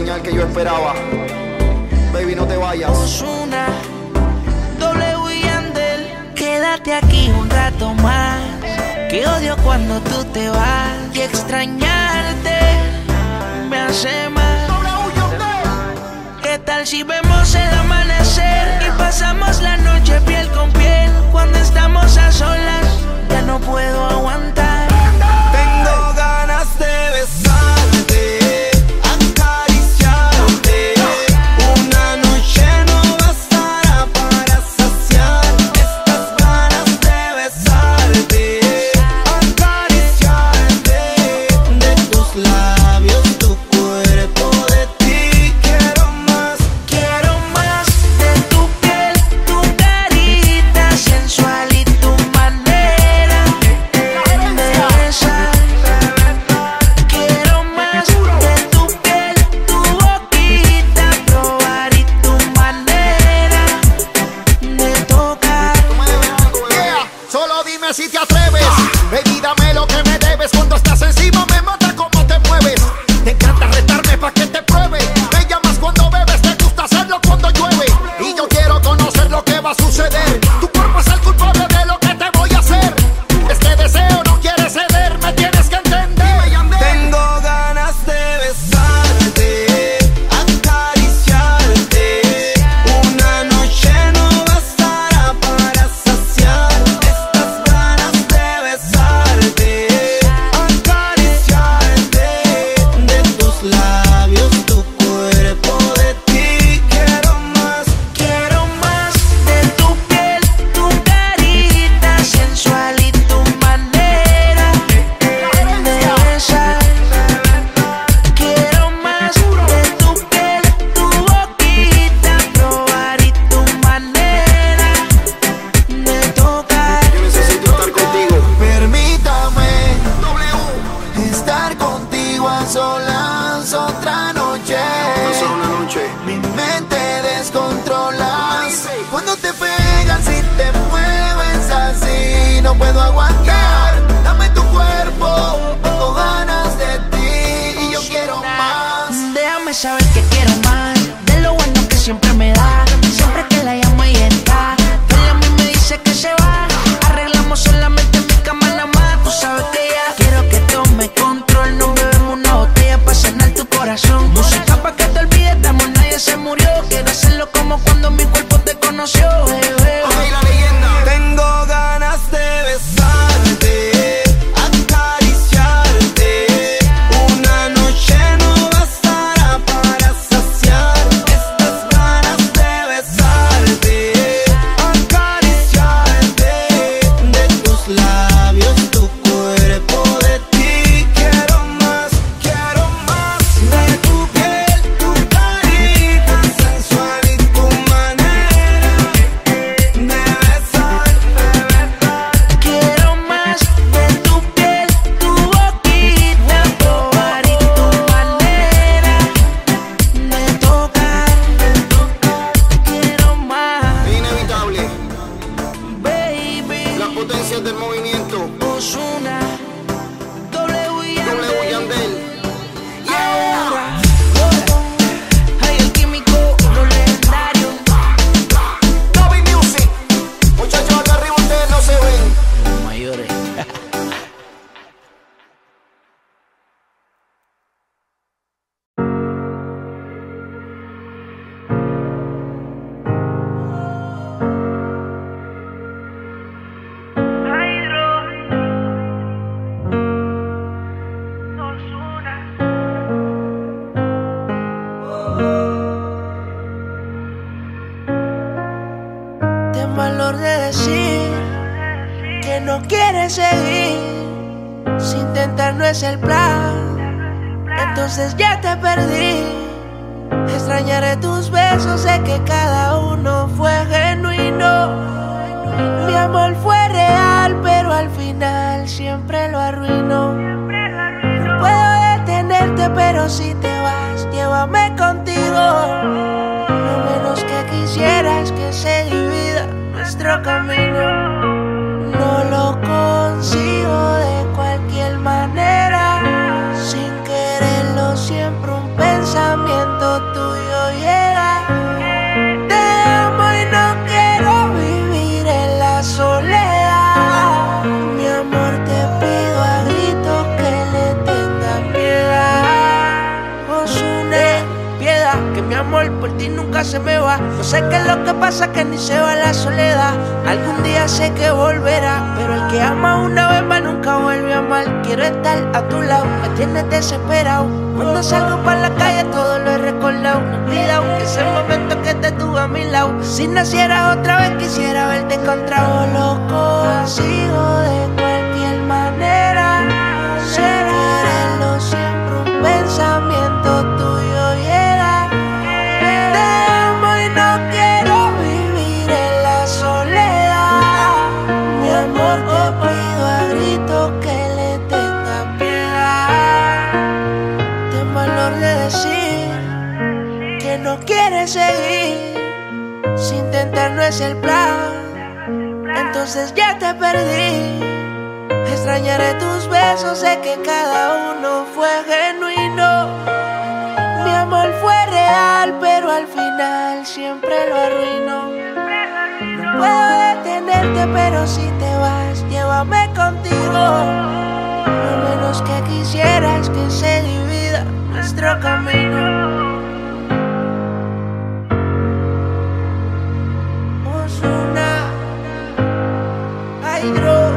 señal que yo esperaba. Baby, no te vayas. Ozuna, W y Yandel, quédate aquí un rato más, que odio cuando tú te vas, y extrañarte me hace mal. ¿Qué tal si vemos el amanecer y pasamos la noche piel con piel? Cuando estamos a solas ya no puedo aguantar. Tengo ganas de besar. Si te atreves, baby, dame lo que me debes. Cuando estás encima me mata cómo te mueves. Te encanta retarme pa' que te pruebe. Me llamas cuando bebes, te gusta hacerlo cuando llueve. Y yo quiero conocer lo que va a suceder. Tu cuerpo es el culpable de lo que te voy a hacer. Este deseo no quiere ceder, me tienes que entender. Tengo ganas de besarte, acariciarte. Una noche no bastará para saciarte. Solas otra noche, solo una noche. Mi mente descontrolas cuando te pegas y te mueves así. No puedo aguantar. Dame tu cuerpo, tengo ganas de ti y yo quiero más. Déjame saber que quiero más de lo bueno que siempre me da. Siempre que la llamo y está, ella a mí me dice que se va. Arreglamos solamente mi cama nada más. Tú sabes que ya quiero que tome control. No me corazón, música pa' que te olvides de amor, nadie se murió. Quiero hacerlo como cuando mi cuerpo te conoció, bebé. Okay, la leyenda. Tengo ganas de besarte, acariciarte. Una noche no bastará para saciar estas ganas de besarte, acariciarte. De tus labios, tu cuerpo, de ti. Del movimiento Ozuna, W y Yandel. Ahora, hay el químico, lo legendario. Toby Music, muchachos, acá arriba ustedes no se ven. Los mayores. Valor de decir que no quieres seguir, si intentar no es el plan, entonces ya te perdí. Extrañaré tus besos, sé que cada uno fue genuino. Mi amor fue real, pero al final siempre lo arruino. No puedo detenerte, pero si te vas, llévame contigo. Quisieras que se divida nuestro camino. No lo consigo de cualquier manera. Sin quererlo, siempre un pensamiento. sé qué es lo que pasa, que ni se va la soledad. Algún día sé que volverá, pero el que ama una vez más nunca vuelve a amar. Quiero estar a tu lado, me tienes desesperado. Cuando salgo para la calle todo lo he recordado. No he olvidado ese momento que te tuve a mi lado. Si nacieras otra vez quisiera haberte encontrado. Lo consigo de cualquier manera, será siempre un pensamiento tuyo y era. Te amo y no quiero vivir en la soledad. Mi amor, te pido a gritos que le tenga piedad. Ten valor de decir que no quieres seguir. Si intentar no es el plan, entonces ya te perdí. Extrañaré tus besos, sé que cada uno fue genuino. Mi amor fue real, pero al final siempre lo arruinó. No puedo detenerte, pero si te vas, llévame contigo. A menos que quisieras que se divida nuestro camino. Ozuna, ay, bro.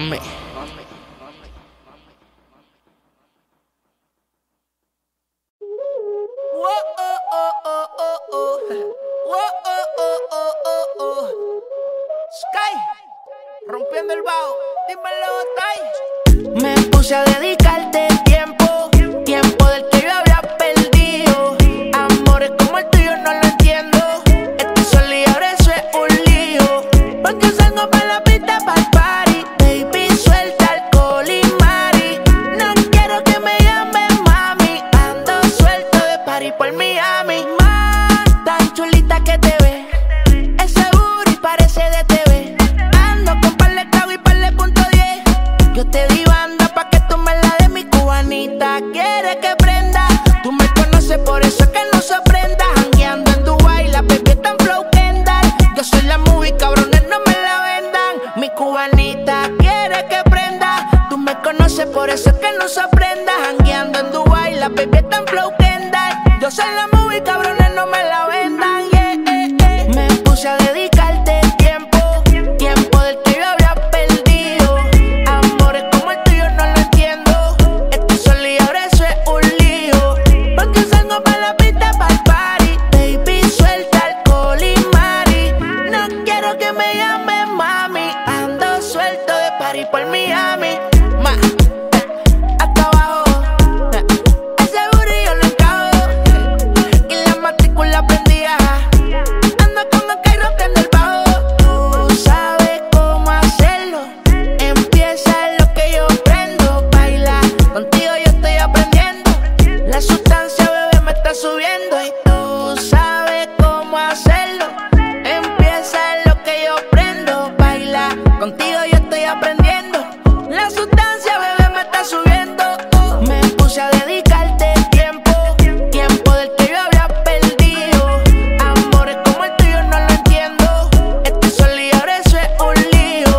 Mame. Rompiendo el bajo, dímelo, Tai. Me puse a dedicarte tiempo, tiempo del que yo había perdido. Amores como el tuyo no lo entiendo. Estoy solo y ahora eso es un lío. Porque salgo para la pista, para el party. Baby, suelta alcohol y mari. No quiero que me llamen mami. Ando suelto de party por Miami. Más tan chulita que te ve. Ese booty parece de TV. Yo te di banda pa' que tú me la des, mi cubanita quiere que prenda. Tú me conoces, por eso es que no se prenda. Jangueando en Dubai, la baby está en Flow Kendall. Yo soy la movie, cabrones, no me la vendan. Mi cubanita quiere que prenda. Tú me conoces, por eso es que no se prenda. Jangueando en Dubai, la baby está en Flow Kendall. Yo soy la movie, cabrones, no me la vendan. Yeah, yeah, yeah. Me puse a dedicarte tiempo, tiempo del que yo había perdido. Por Miami, ma, hasta abajo. Ese burillo lo encabo y la matrícula prendía. Ando con el carro que en el bajo. Tú sabes cómo hacerlo. Empieza lo que yo prendo. Baila, contigo yo estoy aprendiendo. La sustancia, bebé, me está subiendo. Y tú sabes cómo hacerlo. Empieza lo que yo prendo. Baila, contigo yo estoy aprendiendo. La sustancia, bebé, me está subiendo. Me puse a dedicarte tiempo, tiempo del que yo había perdido. Amores como el tuyo no lo entiendo. Estoy solo y ahora eso es un lío.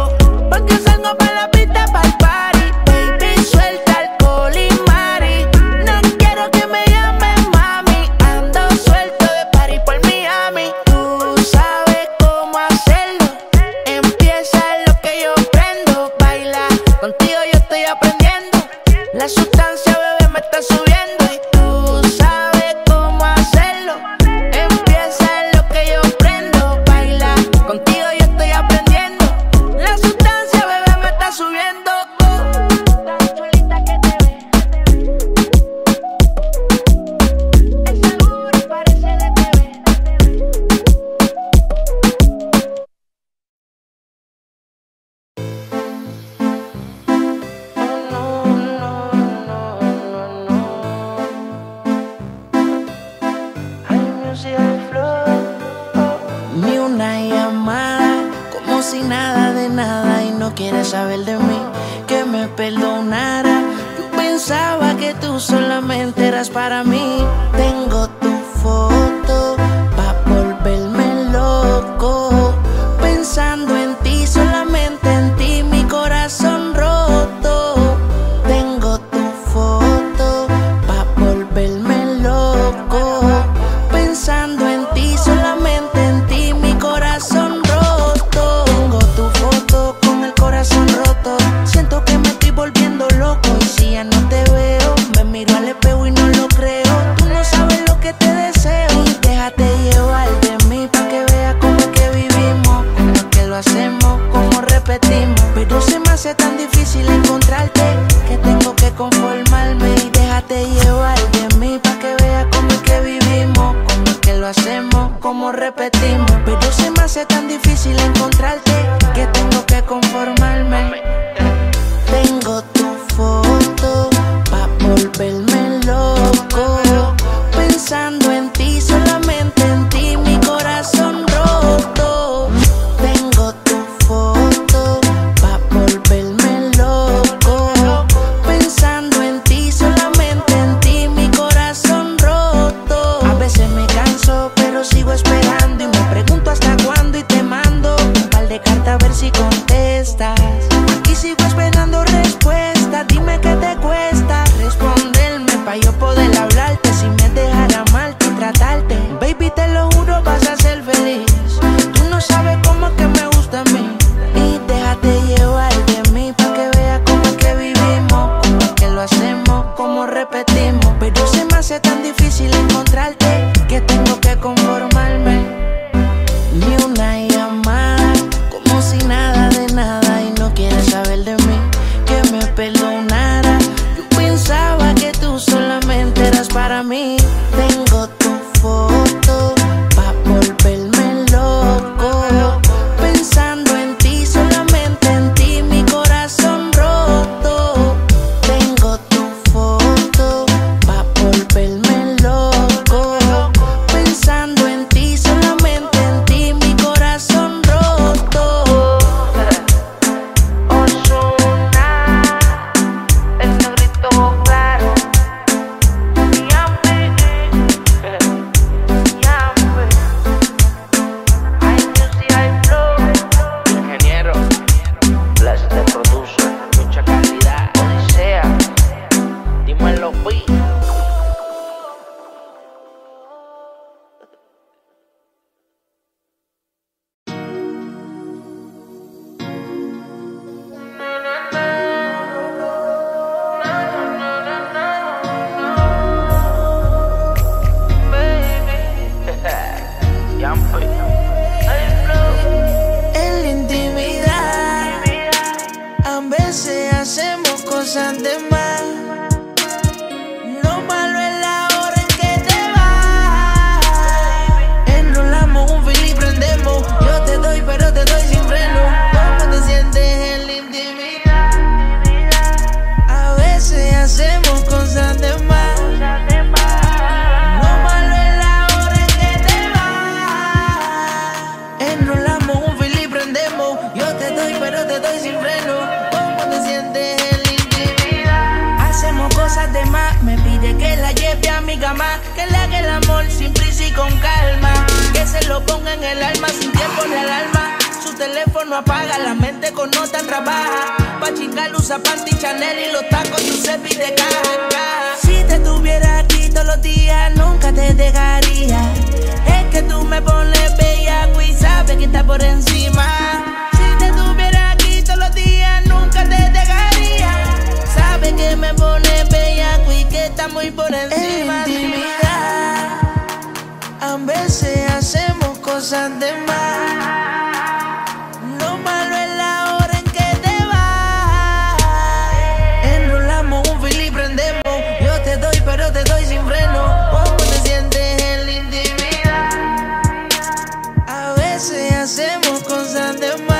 Porque salgo para la pista, para el party. Baby, suelta alcohol y mari. No quiero que me llamen mami. Ando suelto de party por Miami. Tú sabes cómo hacerlo. Empieza lo que yo prendo. Baila, contigo yo estoy aprendiendo. La sustancia, bebé, me está subiendo. Y tú sabes cómo hacerlo. Empieza lo que yo prendo. Baila, contigo yo estoy aprendiendo. La sustancia, bebé, me está subiendo. Tan chulita que te ve. Ese booty parece de TV. Ni una llamada, como si nada de nada, y no quieres saber de mí, que me perdonara. Yo pensaba que tú solamente eras para mí. Tengo tu foto pa' volverme loco, pensando en ti, solamente en ti, mi corazón roto. Tengo tu foto pa' volverme loco, pensando en ti, solamente en ti, mi corazón roto. Tengo tu foto con el corazón roto. Siento que me estoy volviendo loco. Y si ya no te veo, me miro al espejo y no lo creo. Tú no sabes lo que te deseo. Y déjate llevar de mí pa' que veas cómo es que vivimos, cómo es que lo hacemos, cómo repetimos. Pero se me hace tan difícil encontrarte que tengo que conformarme. Y déjate llevar de mí pa' que veas cómo es que vivimos, lo hacemos, como repetimos. Pero se me hace tan difícil encontrarte que tengo que conformarme. Tengo tu foto pa' volverme loco, pensando en ti, solamente en ti, mi corazón roto. Tengo tu foto pa' volverme loco, pensando en ti, solamente en ti, mi corazón roto. A veces me pero sigo esperando y me pregunto hasta cuándo, y te mando un par de cartas a ver si contestas. Aquí sigo esperando respuesta, dime qué te cuesta responderme pa' yo poder hablarte sin me dejar amarte y tratarte. Baby, te lo juro, vas a ser feliz. Tú no sabes cómo es que me gusta a mí. Y déjate llevar de mí pa' que hace tan difícil encontrarte que tengo que conformarme. Ni una llamada, como si nada de nada, y no quieres saber de mí, que me perdonara. Yo pensaba que tú solamente eras para mí. Tengo tu foto pa' volverme loco, pensando en ti, solamente en ti, mi corazón roto. Tengo tu foto pa' volverme loco, pensando en ti, solamente en ti, mi corazón roto. Ozuna, el negrito claro. En la intimidad, a veces hacemos cosas de más. Lo malo es la hora en que te vas. Enrolamos un fil y prendemos. Yo te doy, pero te doy sin freno. ¿Cómo te sientes en la intimidad? A veces hacemos cosas de más. Me pide que la lleve a mi cama, que le haga el amor sin prisa y con calma, que se lo ponga en el alma sin tiempo de alarma. Su teléfono apaga, la mente con nota trabaja, pa' chingar usa panty Chanel y los tacos Giuseppe de caja. Si te tuviera aquí todos los días, nunca te dejaría. Es que tú me pones bellaco y sabes que está por encima. Si te tuviera aquí todos los días, nunca te dejaría. Sabes que me pones muy por encima. En intimidad, a veces hacemos cosas de más. Lo malo es la hora en que te vas. Enrolamos un fil y prendemos. Yo te doy, pero te doy sin freno. ¿Cómo te sientes en la intimidad? A veces hacemos cosas de más.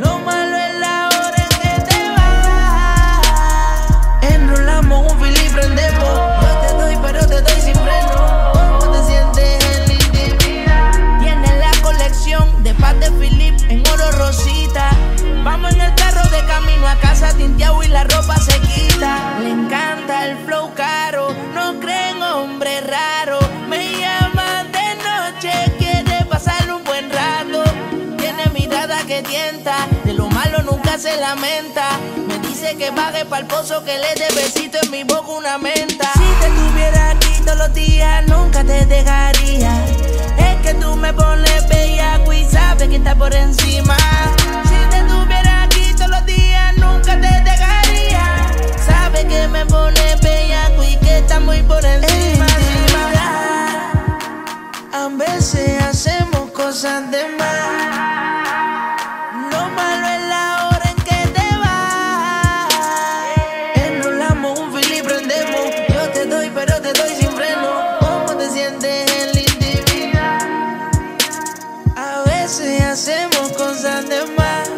Lo malo es la hora en que te vas. Enrolamos un fil y prendemos. Yo te doy, pero te doy sin freno. ¿Cómo te sientes en la intimidad? Tienes la colección de Paz de Philip en oro rosita. Vamos en el carro de camino a casa, tinteado y la ropa se quita. Le encanta el flow caro, no creen hombre raro. Me llama de noche, quiere pasar un buen rato. Tiene mirada que tienta, de lo malo nunca se lamenta. Que pague pa'l pozo, que le dé besito en mi boca una menta. Si te tuviera aquí todos los días, nunca te dejaría. Es que tú me pones bellaco y sabes que está por encima. Si te tuviera aquí todos los días, nunca te dejaría. Sabes que me pones bellaco y que está muy por encima. A veces hacemos cosas de más. Lo malo es la hora. Hacemos cosas de más.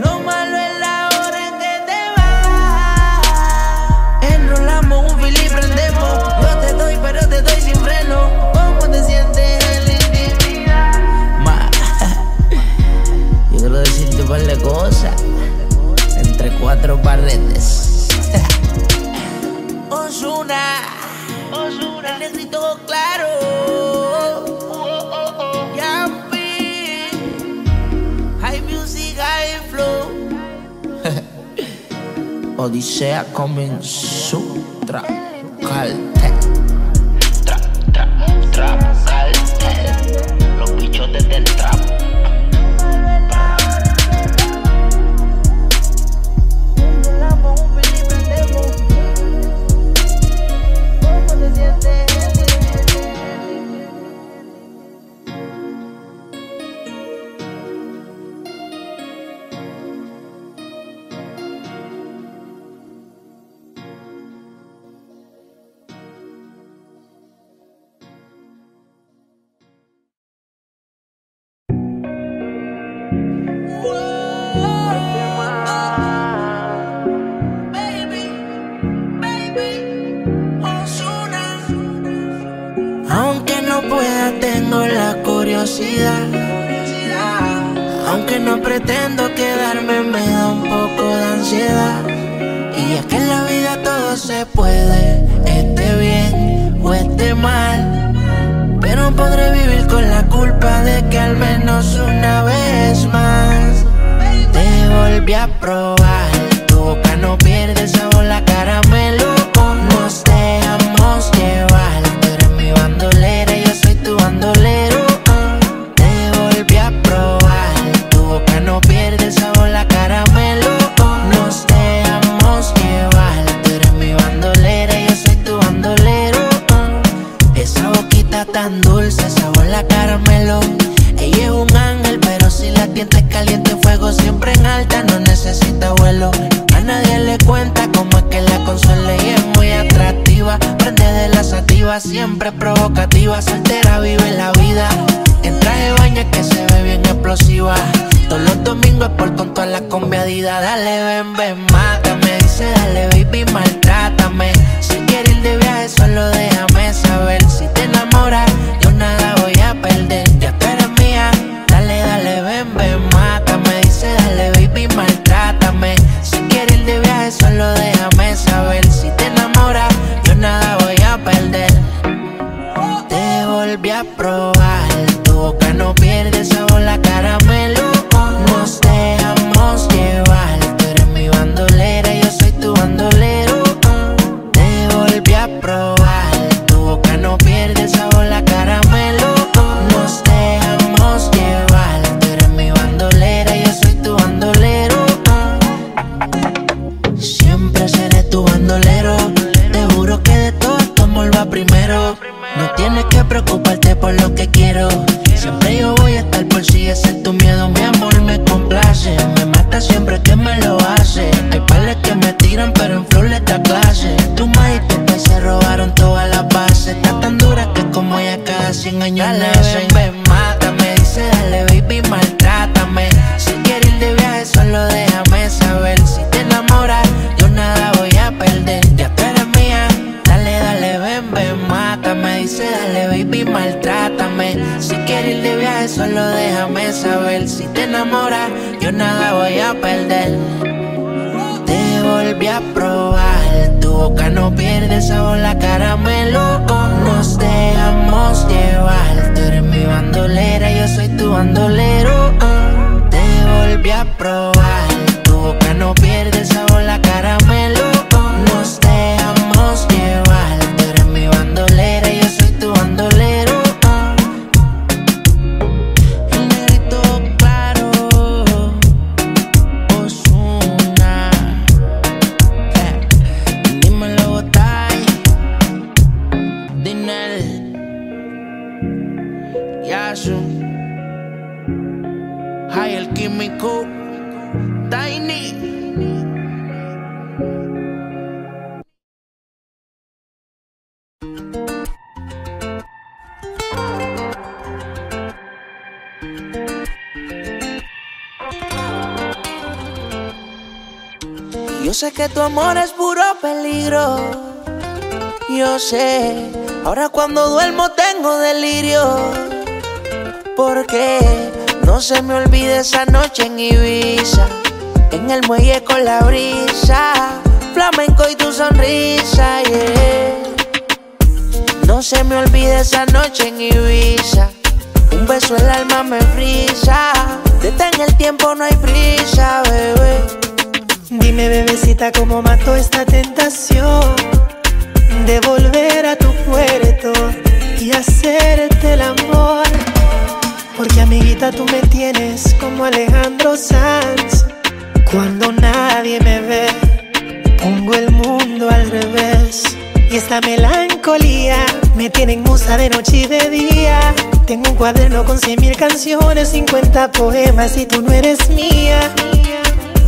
Lo malo es la hora en que te vas. Enrolamos un fil y prendemos. Yo te doy, pero te doy sin freno. ¿Cómo te sientes en la intimidad? Ma, yo quiero decirte un par de cosas entre cuatro paredes. Ozuna, Ozuna, el negrito claro. Odisea comenzó tracarte, tracarte, los bichotes del trap. curiosidad. Aunque no pretendo quedarme, me da un poco de ansiedad. Y es que en la vida todo se puede, esté bien o esté mal, pero podré vivir con la culpa de que al menos una vez más te volví a probar. Tu boca no pierde el sabor a caramelo. Nos dejamos llevar, tú eres mi bandolera y yo soy tu bandolero. Te volví a probar, tu boca no pierde el sabor a caramelo. Nos dejamos llevar, tú eres mi bandolera y yo soy tu bandolero. Esa boquita tan dulce, sabor a caramelo. Ella es un ángel, pero si la tienta es caliente, fuego siempre en alta, no necesita vuelo. A nadie le cuenta cómo es que la consuela y es muy atractiva. Prende de la sativa, siempre provocativa, soltera vive la vida. En traje de baño es que se ve bien explosiva. Todos los domingos es por con toda la combiadida. Dale, ven, ven, mátame. Dice, dale, baby, maltrátame. Si quieres ir de viaje, solo déjame saber. Si te enamoras, yo nada voy a perder. Ya tú eres mía. Dale, dale, ven, ven, mátame. Dice, dale, baby, maltrátame. Si quieres ir de viaje, solo déjame saber. Si te enamoras, yo nada voy a perder. Te volví a probar, tu boca no pierde el sabor a caramelo. Nos dejamos llevar, tú eres mi bandolera y yo soy tu bandolero. Te volví a probar, tu boca no pierde el sabor a caramelo. Nos dejamos llevar, tú eres mi bandolera y yo soy tu bandolero. Siempre seré tu bandolero, te juro que de todo tu amor va primero. No tienes que preocuparte por lo que quiero, siempre yo voy a estar por si ese es tu miedo. Mi amor me complace, me mata siempre que me lo hace. Hay pales que me tiran pero en flow le da clase. Tu ma y tu pay se robaron todas las bases. Está tan dura que como ella cada 100 años nacen. Dale, ven, mátame. Dice, dale, baby, maltrátame. Si quieres ir de viaje, solo déjame saber. Si te enamoras, yo nada voy a perder. Ya tú eres mía. Dale, dale, ven, ven, mátame. Dice, dale, baby, maltrátame. Si quieres ir de viaje, solo déjame saber. Si te enamoras, yo nada voy a perder. Te volví a probar, tu boca no pierde el sabor a caramelo. Nos dejamos llevar, tú eres mi bandolera, yo soy tu bandolero. Te volví a probar, tu boca no pierde el sabor a caramelo. Nos dejamos llevar, tú eres mi bandolera, yo soy tu bandolero. El negrito claro, Ozuna. Dímelo, botay, Dinel, Yasu, Hay el químico, Daini. Yo sé que tu amor es puro peligro. Yo sé, ahora cuando duermo tengo delirio, porque no se me olvida esa noche en Ibiza, en el muelle con la brisa, flamenco y tu sonrisa, yeah. No se me olvida esa noche en Ibiza, un beso el alma me frisa, detén el tiempo, no hay prisa, bebé. Dime, bebecita, cómo mató esta tentación de volver a tu puerto y hacerte el amor. Porque, amiguita, tú me tienes como Alejandro Sanz. Cuando nadie me ve, pongo el mundo al revés. Y esta melancolía me tiene en musa de noche y de día. Tengo un cuaderno con 100.000 canciones, 50 poemas y tú no eres mía.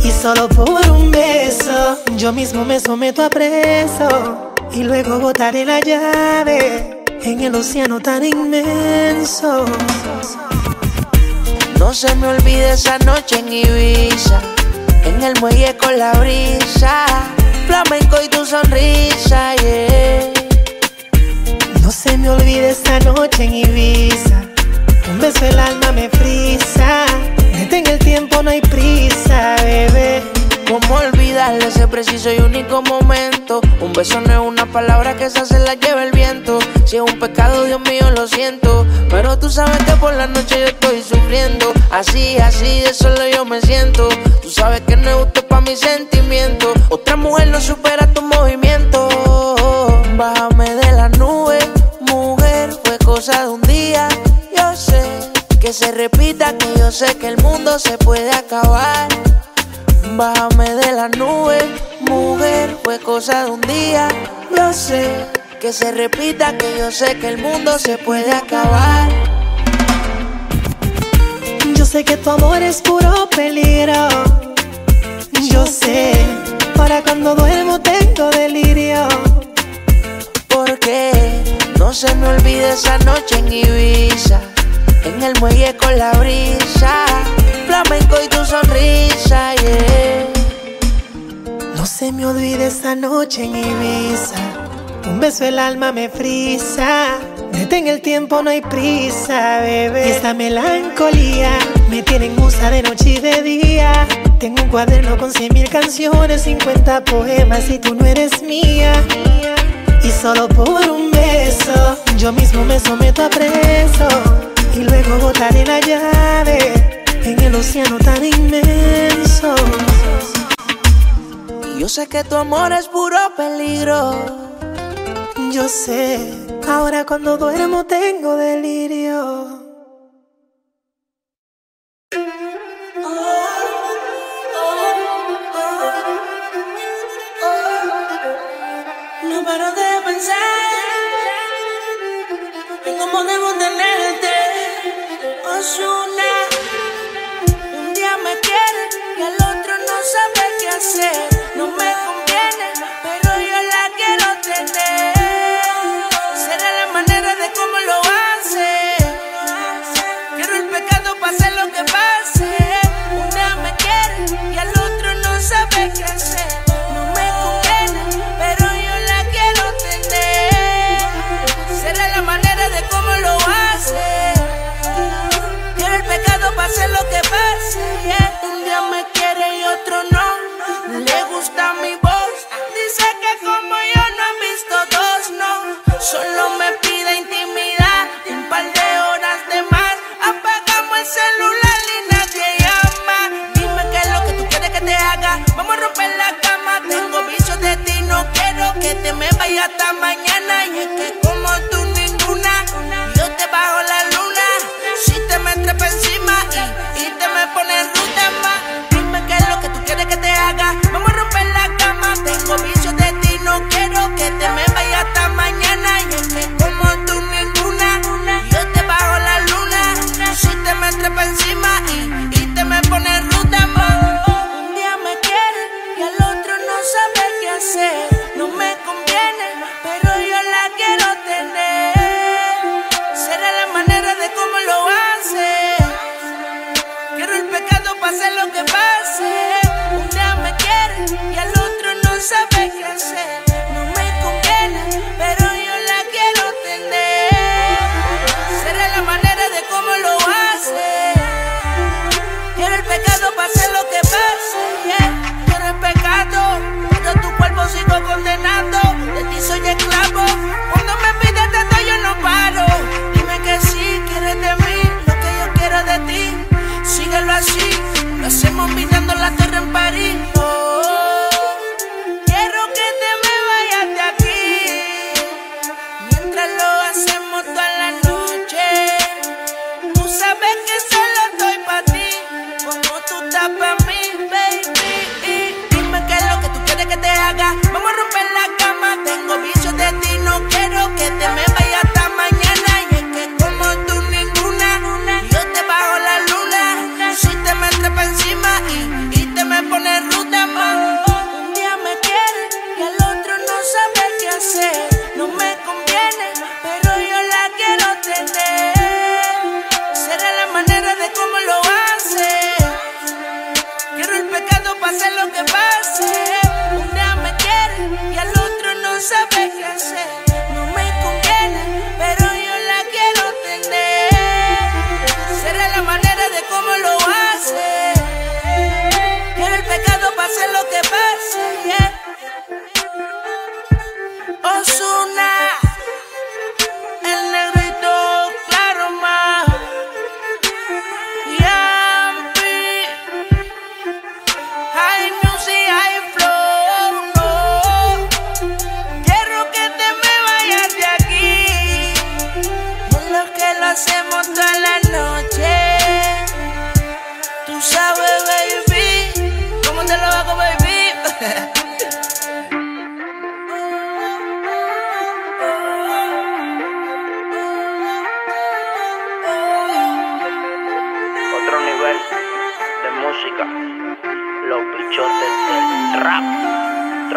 Y solo por un beso yo mismo me someto a preso, y luego botaré la llave en el océano tan inmenso. No se me olvida esa noche en Ibiza, en el muelle con la brisa, flamenco y tu sonrisa, yeah. No se me olvida esa noche en Ibiza, un veces el alma me frisa. Detén el tiempo, no hay prisa, bebé. ¿Cómo olvidarle ese preciso y único momento? Un beso no es una palabra que esa se la lleva el viento. Si es un pecado, Dios mío, lo siento. Pero tú sabes que por la noche yo estoy sufriendo. Así, así, de solo yo me siento. Tú sabes que no es justo para mis sentimientos. Otra mujer no supera tu movimiento. Bájame de la nube, mujer, fue cosa de un día. Yo sé que se repita, que yo sé que el mundo se puede acabar. Bájame de la nube, mujer, fue cosa de un día. Yo sé que se repita, que yo sé que el mundo se puede acabar. Yo sé que tu amor es puro peligro. Yo sé, para cuando duermo tengo delirio. Porque no se me olvide esa noche en Ibiza, en el muelle con la brisa, flamenco y tu sonrisa, yeah. No se me olvide esa noche en Ibiza, un beso el alma me frisa. Detén el tiempo, no hay prisa, bebé. Y esta melancolía me tiene en gusa de noche y de día. Tengo un cuaderno con 100.000 canciones, 50 poemas y tú no eres mía. Y solo por un beso yo mismo me someto a preso. Y luego botaré la llave en el océano tan inmenso. Yo sé que tu amor es puro peligro. Yo sé, ahora cuando duermo tengo delirio. No paro de pensar en cómo debo tenerte, Ozuna. Un día me quiere y al otro no sabe qué hacer. No me conviene, pero yo la quiero tener. Será la manera de cómo lo hace. Quiero el pecado, pase lo que pase. Un día me quiere y al otro no sabe qué hacer. No me conviene, pero yo la quiero tener. Será la manera de cómo lo hace. Quiero el pecado, pase lo que pase, yeah. Un día me quiere y otro no. Le gusta mi voz, dice que como yo no he visto dos, no. Solo me pide intimidad, un par de horas de más. Apagamos el celular y nadie llama. Dime qué es lo que tú quieres que te haga. Vamos a romper la cama, tengo vicios de ti. No quiero que te me vaya hasta mañana. Y es que como tú ninguna, yo te bajo la luna. Si te me trepo encima y te me pones ruta más. Dime qué es lo que tú quieres que te haga. Vamos a romper la cama, tengo vicios de ti. No quiero que te me vaya hasta mañana. Y es que como tú ninguna, yo te bajo la luna. Si te me trepo encima y te me pones ruta más. Un día me quiere y al otro no sabe qué hacer. No me conviene, pero yo la quiero tener.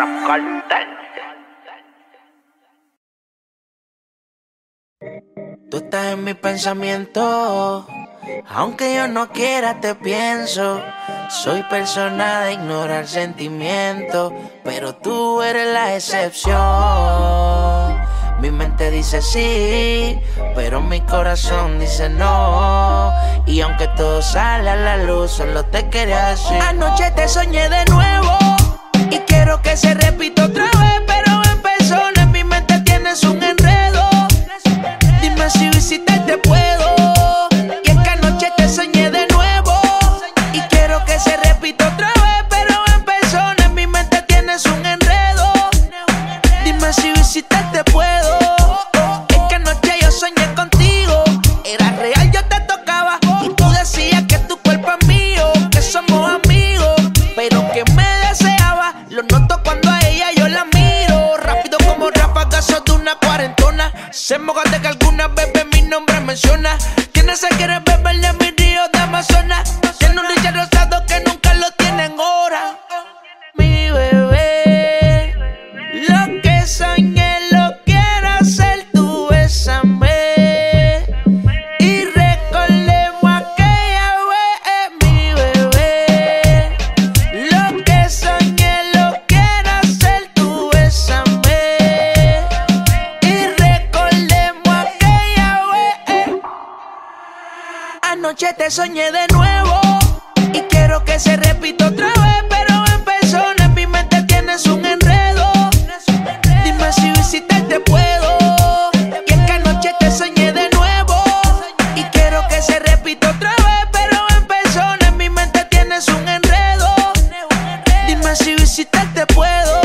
Rap Cartel. Tú estás en mi pensamiento, aunque yo no quiera te pienso. Soy persona de ignorar sentimientos, pero tú eres la excepción. Mi mente dice sí, pero mi corazón dice no. Y aunque todo sale a la luz, solo te quería decir: anoche te soñé de nuevo y quiero que se repita otra vez, pero en persona en mi mente tienes un enredo. Dime si visitarte puedo. Y es que anoche te soñé de nuevo y quiero que se repita otra vez, pero en persona en mi mente tienes un enredo. Dime si visitarte puedo. Se mojate que alguna bebé mi nombre menciona. Tiene sangre beber de mi río de Amazonas. Tiene un licha rosado que nunca lo tienen ahora. Mi bebé, lo que soñé lo quiero hacer, tú bésame. Y recordemos aquella vez. Mi bebé, lo que soñé lo quiero hacer, tú bésame. Anoche te soñé de nuevo y quiero que se repita otra vez, pero en persona en mi mente tienes un enredo. Dime si visitarte puedo. Y es que anoche te soñé de nuevo y quiero que se repita otra vez, pero en persona en mi mente tienes un enredo. Dime si visitarte puedo.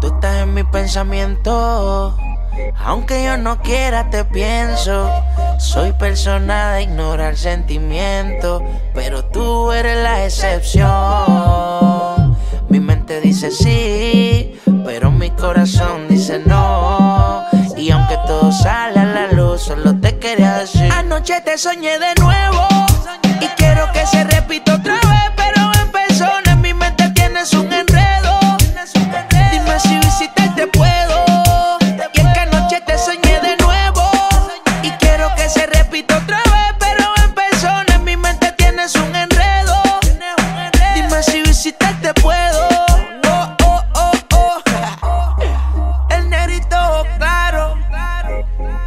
Tú estás en mi pensamiento, aunque yo no quiera te pienso. Soy persona de ignorar sentimientos, pero tú eres la excepción. Mi mente dice sí, pero mi corazón dice no. Y aunque todo sale a la luz, solo te quería decir: anoche te soñé de nuevo y quiero que se repita otra vez, pero en persona en mi mente tienes un enredo. Dime si visitarte puedo.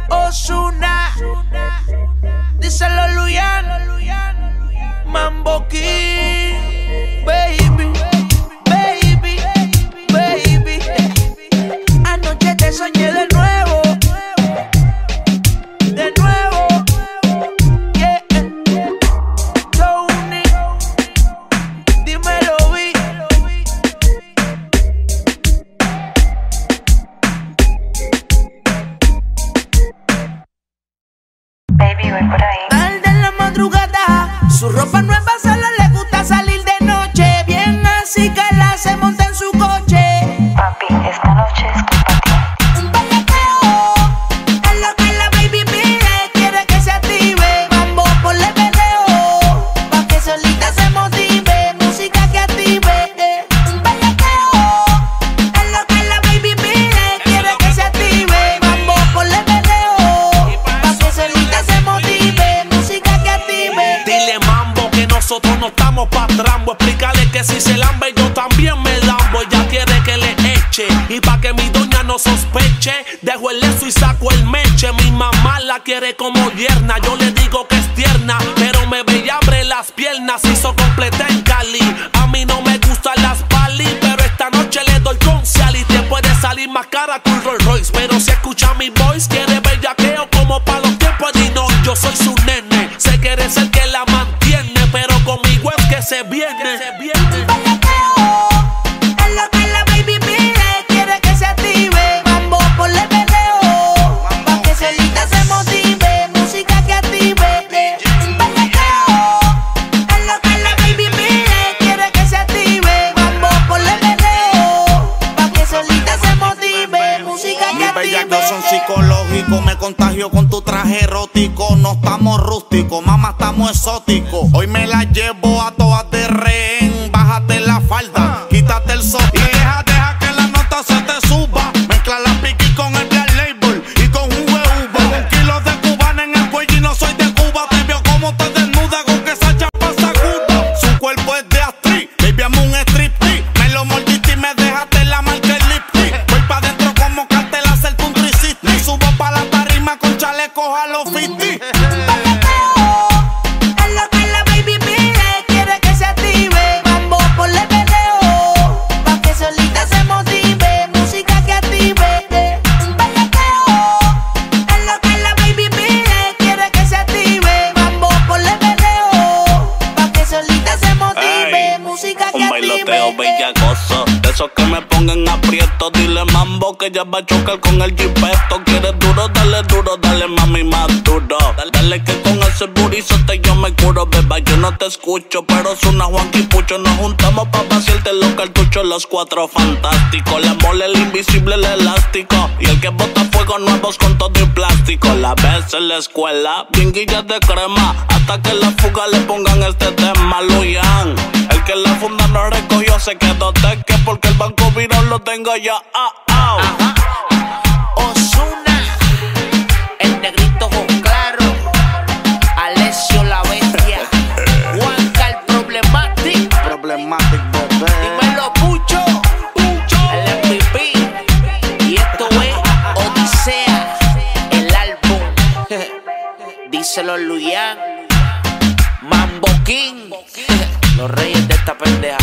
Ozuna, díselo Luyano, Mambo King, baby, baby, baby. Anoche te soñé de nuevo, yeah. Tony, dímelo vi. Al de la madrugada, su ropa nueva solo le gusta salir de noche. Bien así que la se monta en su coche. Papi, esta noche es culpa de ti. Un peloteo es lo que la baby pide. Quiere que se active. Vamos por el peleo, pa' que solita se motive. Música que active. Un peloteo es lo que la baby pide. Quiere que se active. Vamos por el peleo, pa' que solita se motive. Dile mambo que nosotros no estamos pa' trambo. Explícale que si se lambe yo también me lambo. Ella quiere que le eche y pa' que mi doña no sospeche, dejo el leso y saco el meche. Mi mamá la quiere como yerna, yo le digo que es tierna, pero me ve y abre las piernas. Hizo completa en Cali, a mí no me gustan las pali, pero esta noche le doy con Ciali. Te puede salir más cara que un Rolls Royce, pero si escucha mi voice quiere bellaqueo como pa' los tiempos de no. Yo soy su nene, sé que eres el que la mantiene, pero conmigo es que se viene. Un peloteo es lo que la baby pide, quiere que se active. Vamos por el peleo, pa' que solita se motive. Música que active. Un peloteo es lo que la baby pide, quiere que se active. Vamos por el peleo, pa' que solita se motive. Música que active. Mis bellacos son psicológicos, me contagio con tu traje erótico. No estamos rústicos, mamá, estamos exóticos. Hoy me la llevo a todas de rehén. Bájate la falda, dile mambo que ya va a chocar con el jipeto. Quieres duro, dale mami más duro. Dale que con ese burizote yo me curo, beba, yo no te escucho. Pero Ozuna, Juanqui y Pucho, nos juntamos pa' vaciarte los cartuchos, los cuatro fantásticos. La mole, el invisible, el elástico, y el que bota fuego nuevos con todo y plástico. La ves en la escuela, pinguillas de crema, hasta que la fuga le pongan este tema. Luyan, el que la funda no recogió se quedó teque, porque el banco virón lo tengo ya. Ozuna, el negrito con claro, Alessio la bestia, Juanca el problemático, bebé. Dímelo Pucho, el MVP, y esto es Odisea, el álbum. Díselo Luyan, Mambo King, los reyes de esta pendeja.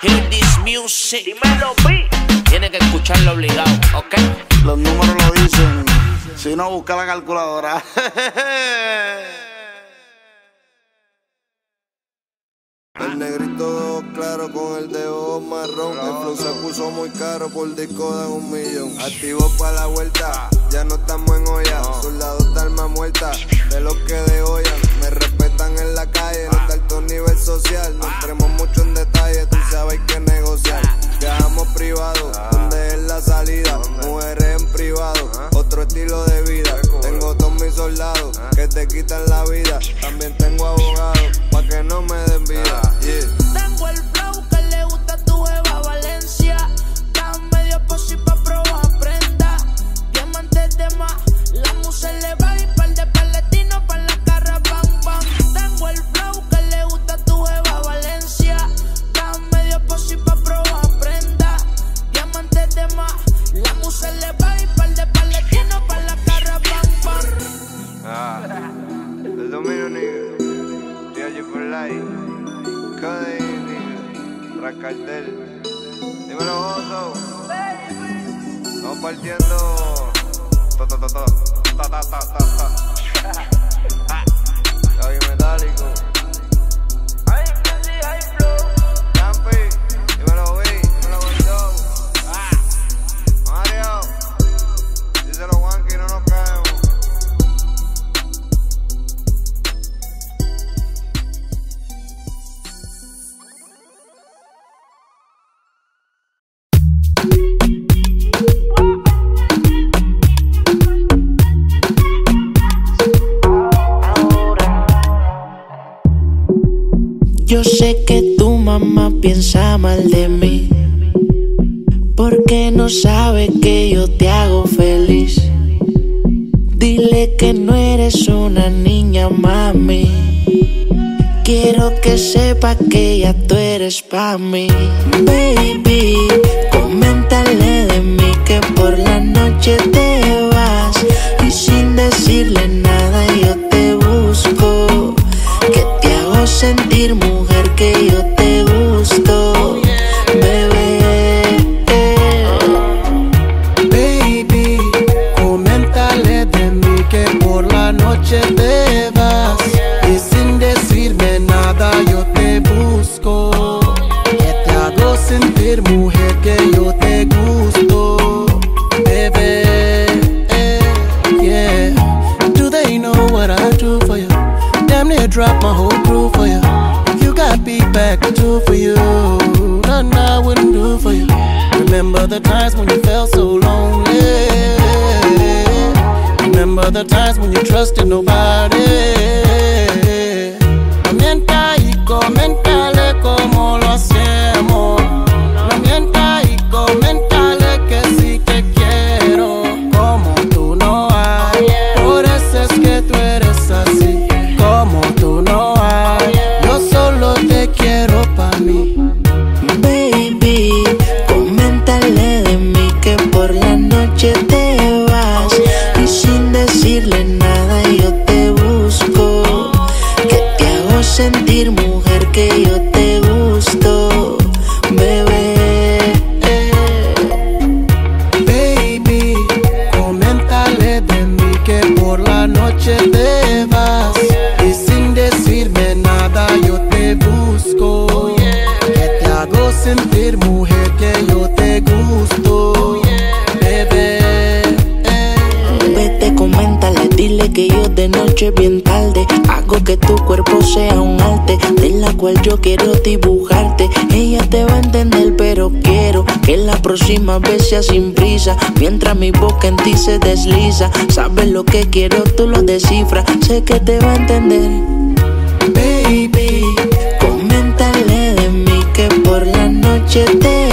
Hear this music, dímelo B. Tienen que escucharlo obligado, ¿ok? Los números lo dicen. Si no, busca la calculadora. El negrito claro con el dedo marrón. El flow se puso muy caro, por disco dan 1 millón. Activo pa' la vuelta, ya no estamos en olla. Soldado está alma muerta, de los que dehollan. Me respetan en la calle, no está alto nivel social. No entremos mucho en detalle, tú sabes que negociar. Viajamos privado, donde es la salida. Mujeres en privado, otro estilo de vida. Tengo todos mis soldados que te quitan la vida. También tengo abogados pa' que no me den vida. Tengo el flow que le gusta a tu jeva Valencia. Tan medio posi pa' probar prenda. Diamantes de más, la musa le va y par de paletinos pa' la cara bam bam. Tengo el flow que le gusta a tu jeva Valencia. Tan medio posi pa' probar prenda. Diamantes de más, la musa le va y par de paletinos pa' la cara bam bam. El dominio nigga, te hallo por like. Tras cartel, dímelo Oso, estamos partiendo. Javi metálico, ay Cali, ay flow, Campi, dímelo vi, dímelo Gordo, Mario, díselo Juanqui, no nos caemos. Yo sé que tu mamá piensa mal de mí, porque no sabe que yo te hago feliz. Dile que no eres una niña, mami. Quiero que sepa que ya tú eres pa' mí. Baby, coméntale de mí que por la noche te vas, y sin decirle nada yo te busco. Que te hago sentir muy que yo te gusto, bebé. Baby, coméntale de mí que por la noche te vas, y sin decirme nada yo te busco. Que te hago sentir mujer que yo te gusto, bebé. Yeah. Do they know what I do for you? Damn near drop my whole crew for you. I'd be back too for you. Nothing I wouldn't do for you. Remember the times when you felt so lonely. Remember the times when you trusted nobody. No mienta y coméntale como lo hacemos. No mienta y coméntale que sí te quiero como tú no hay. Por eso es que tú eres así, como tú no hay. Solo te quiero pa' mí. Baby, coméntale de mí que por la noche te vas, y sin decirle nada yo te busco. Que te hago sentir mujer que yo te gusto, bebé. Baby, coméntale de mí que por la noche te vas, y sin decirme nada yo te busco. Que te hago sentir mujer que yo te gusto. noche bien tarde, hago que tu cuerpo sea un arte, de la cual yo quiero dibujarte. Ella te va a entender, pero quiero que la próxima vez sea sin prisa, mientras mi boca en ti se desliza. Sabes lo que quiero, tú lo descifras, sé que te va a entender. Baby, coméntale de mí que por la noche te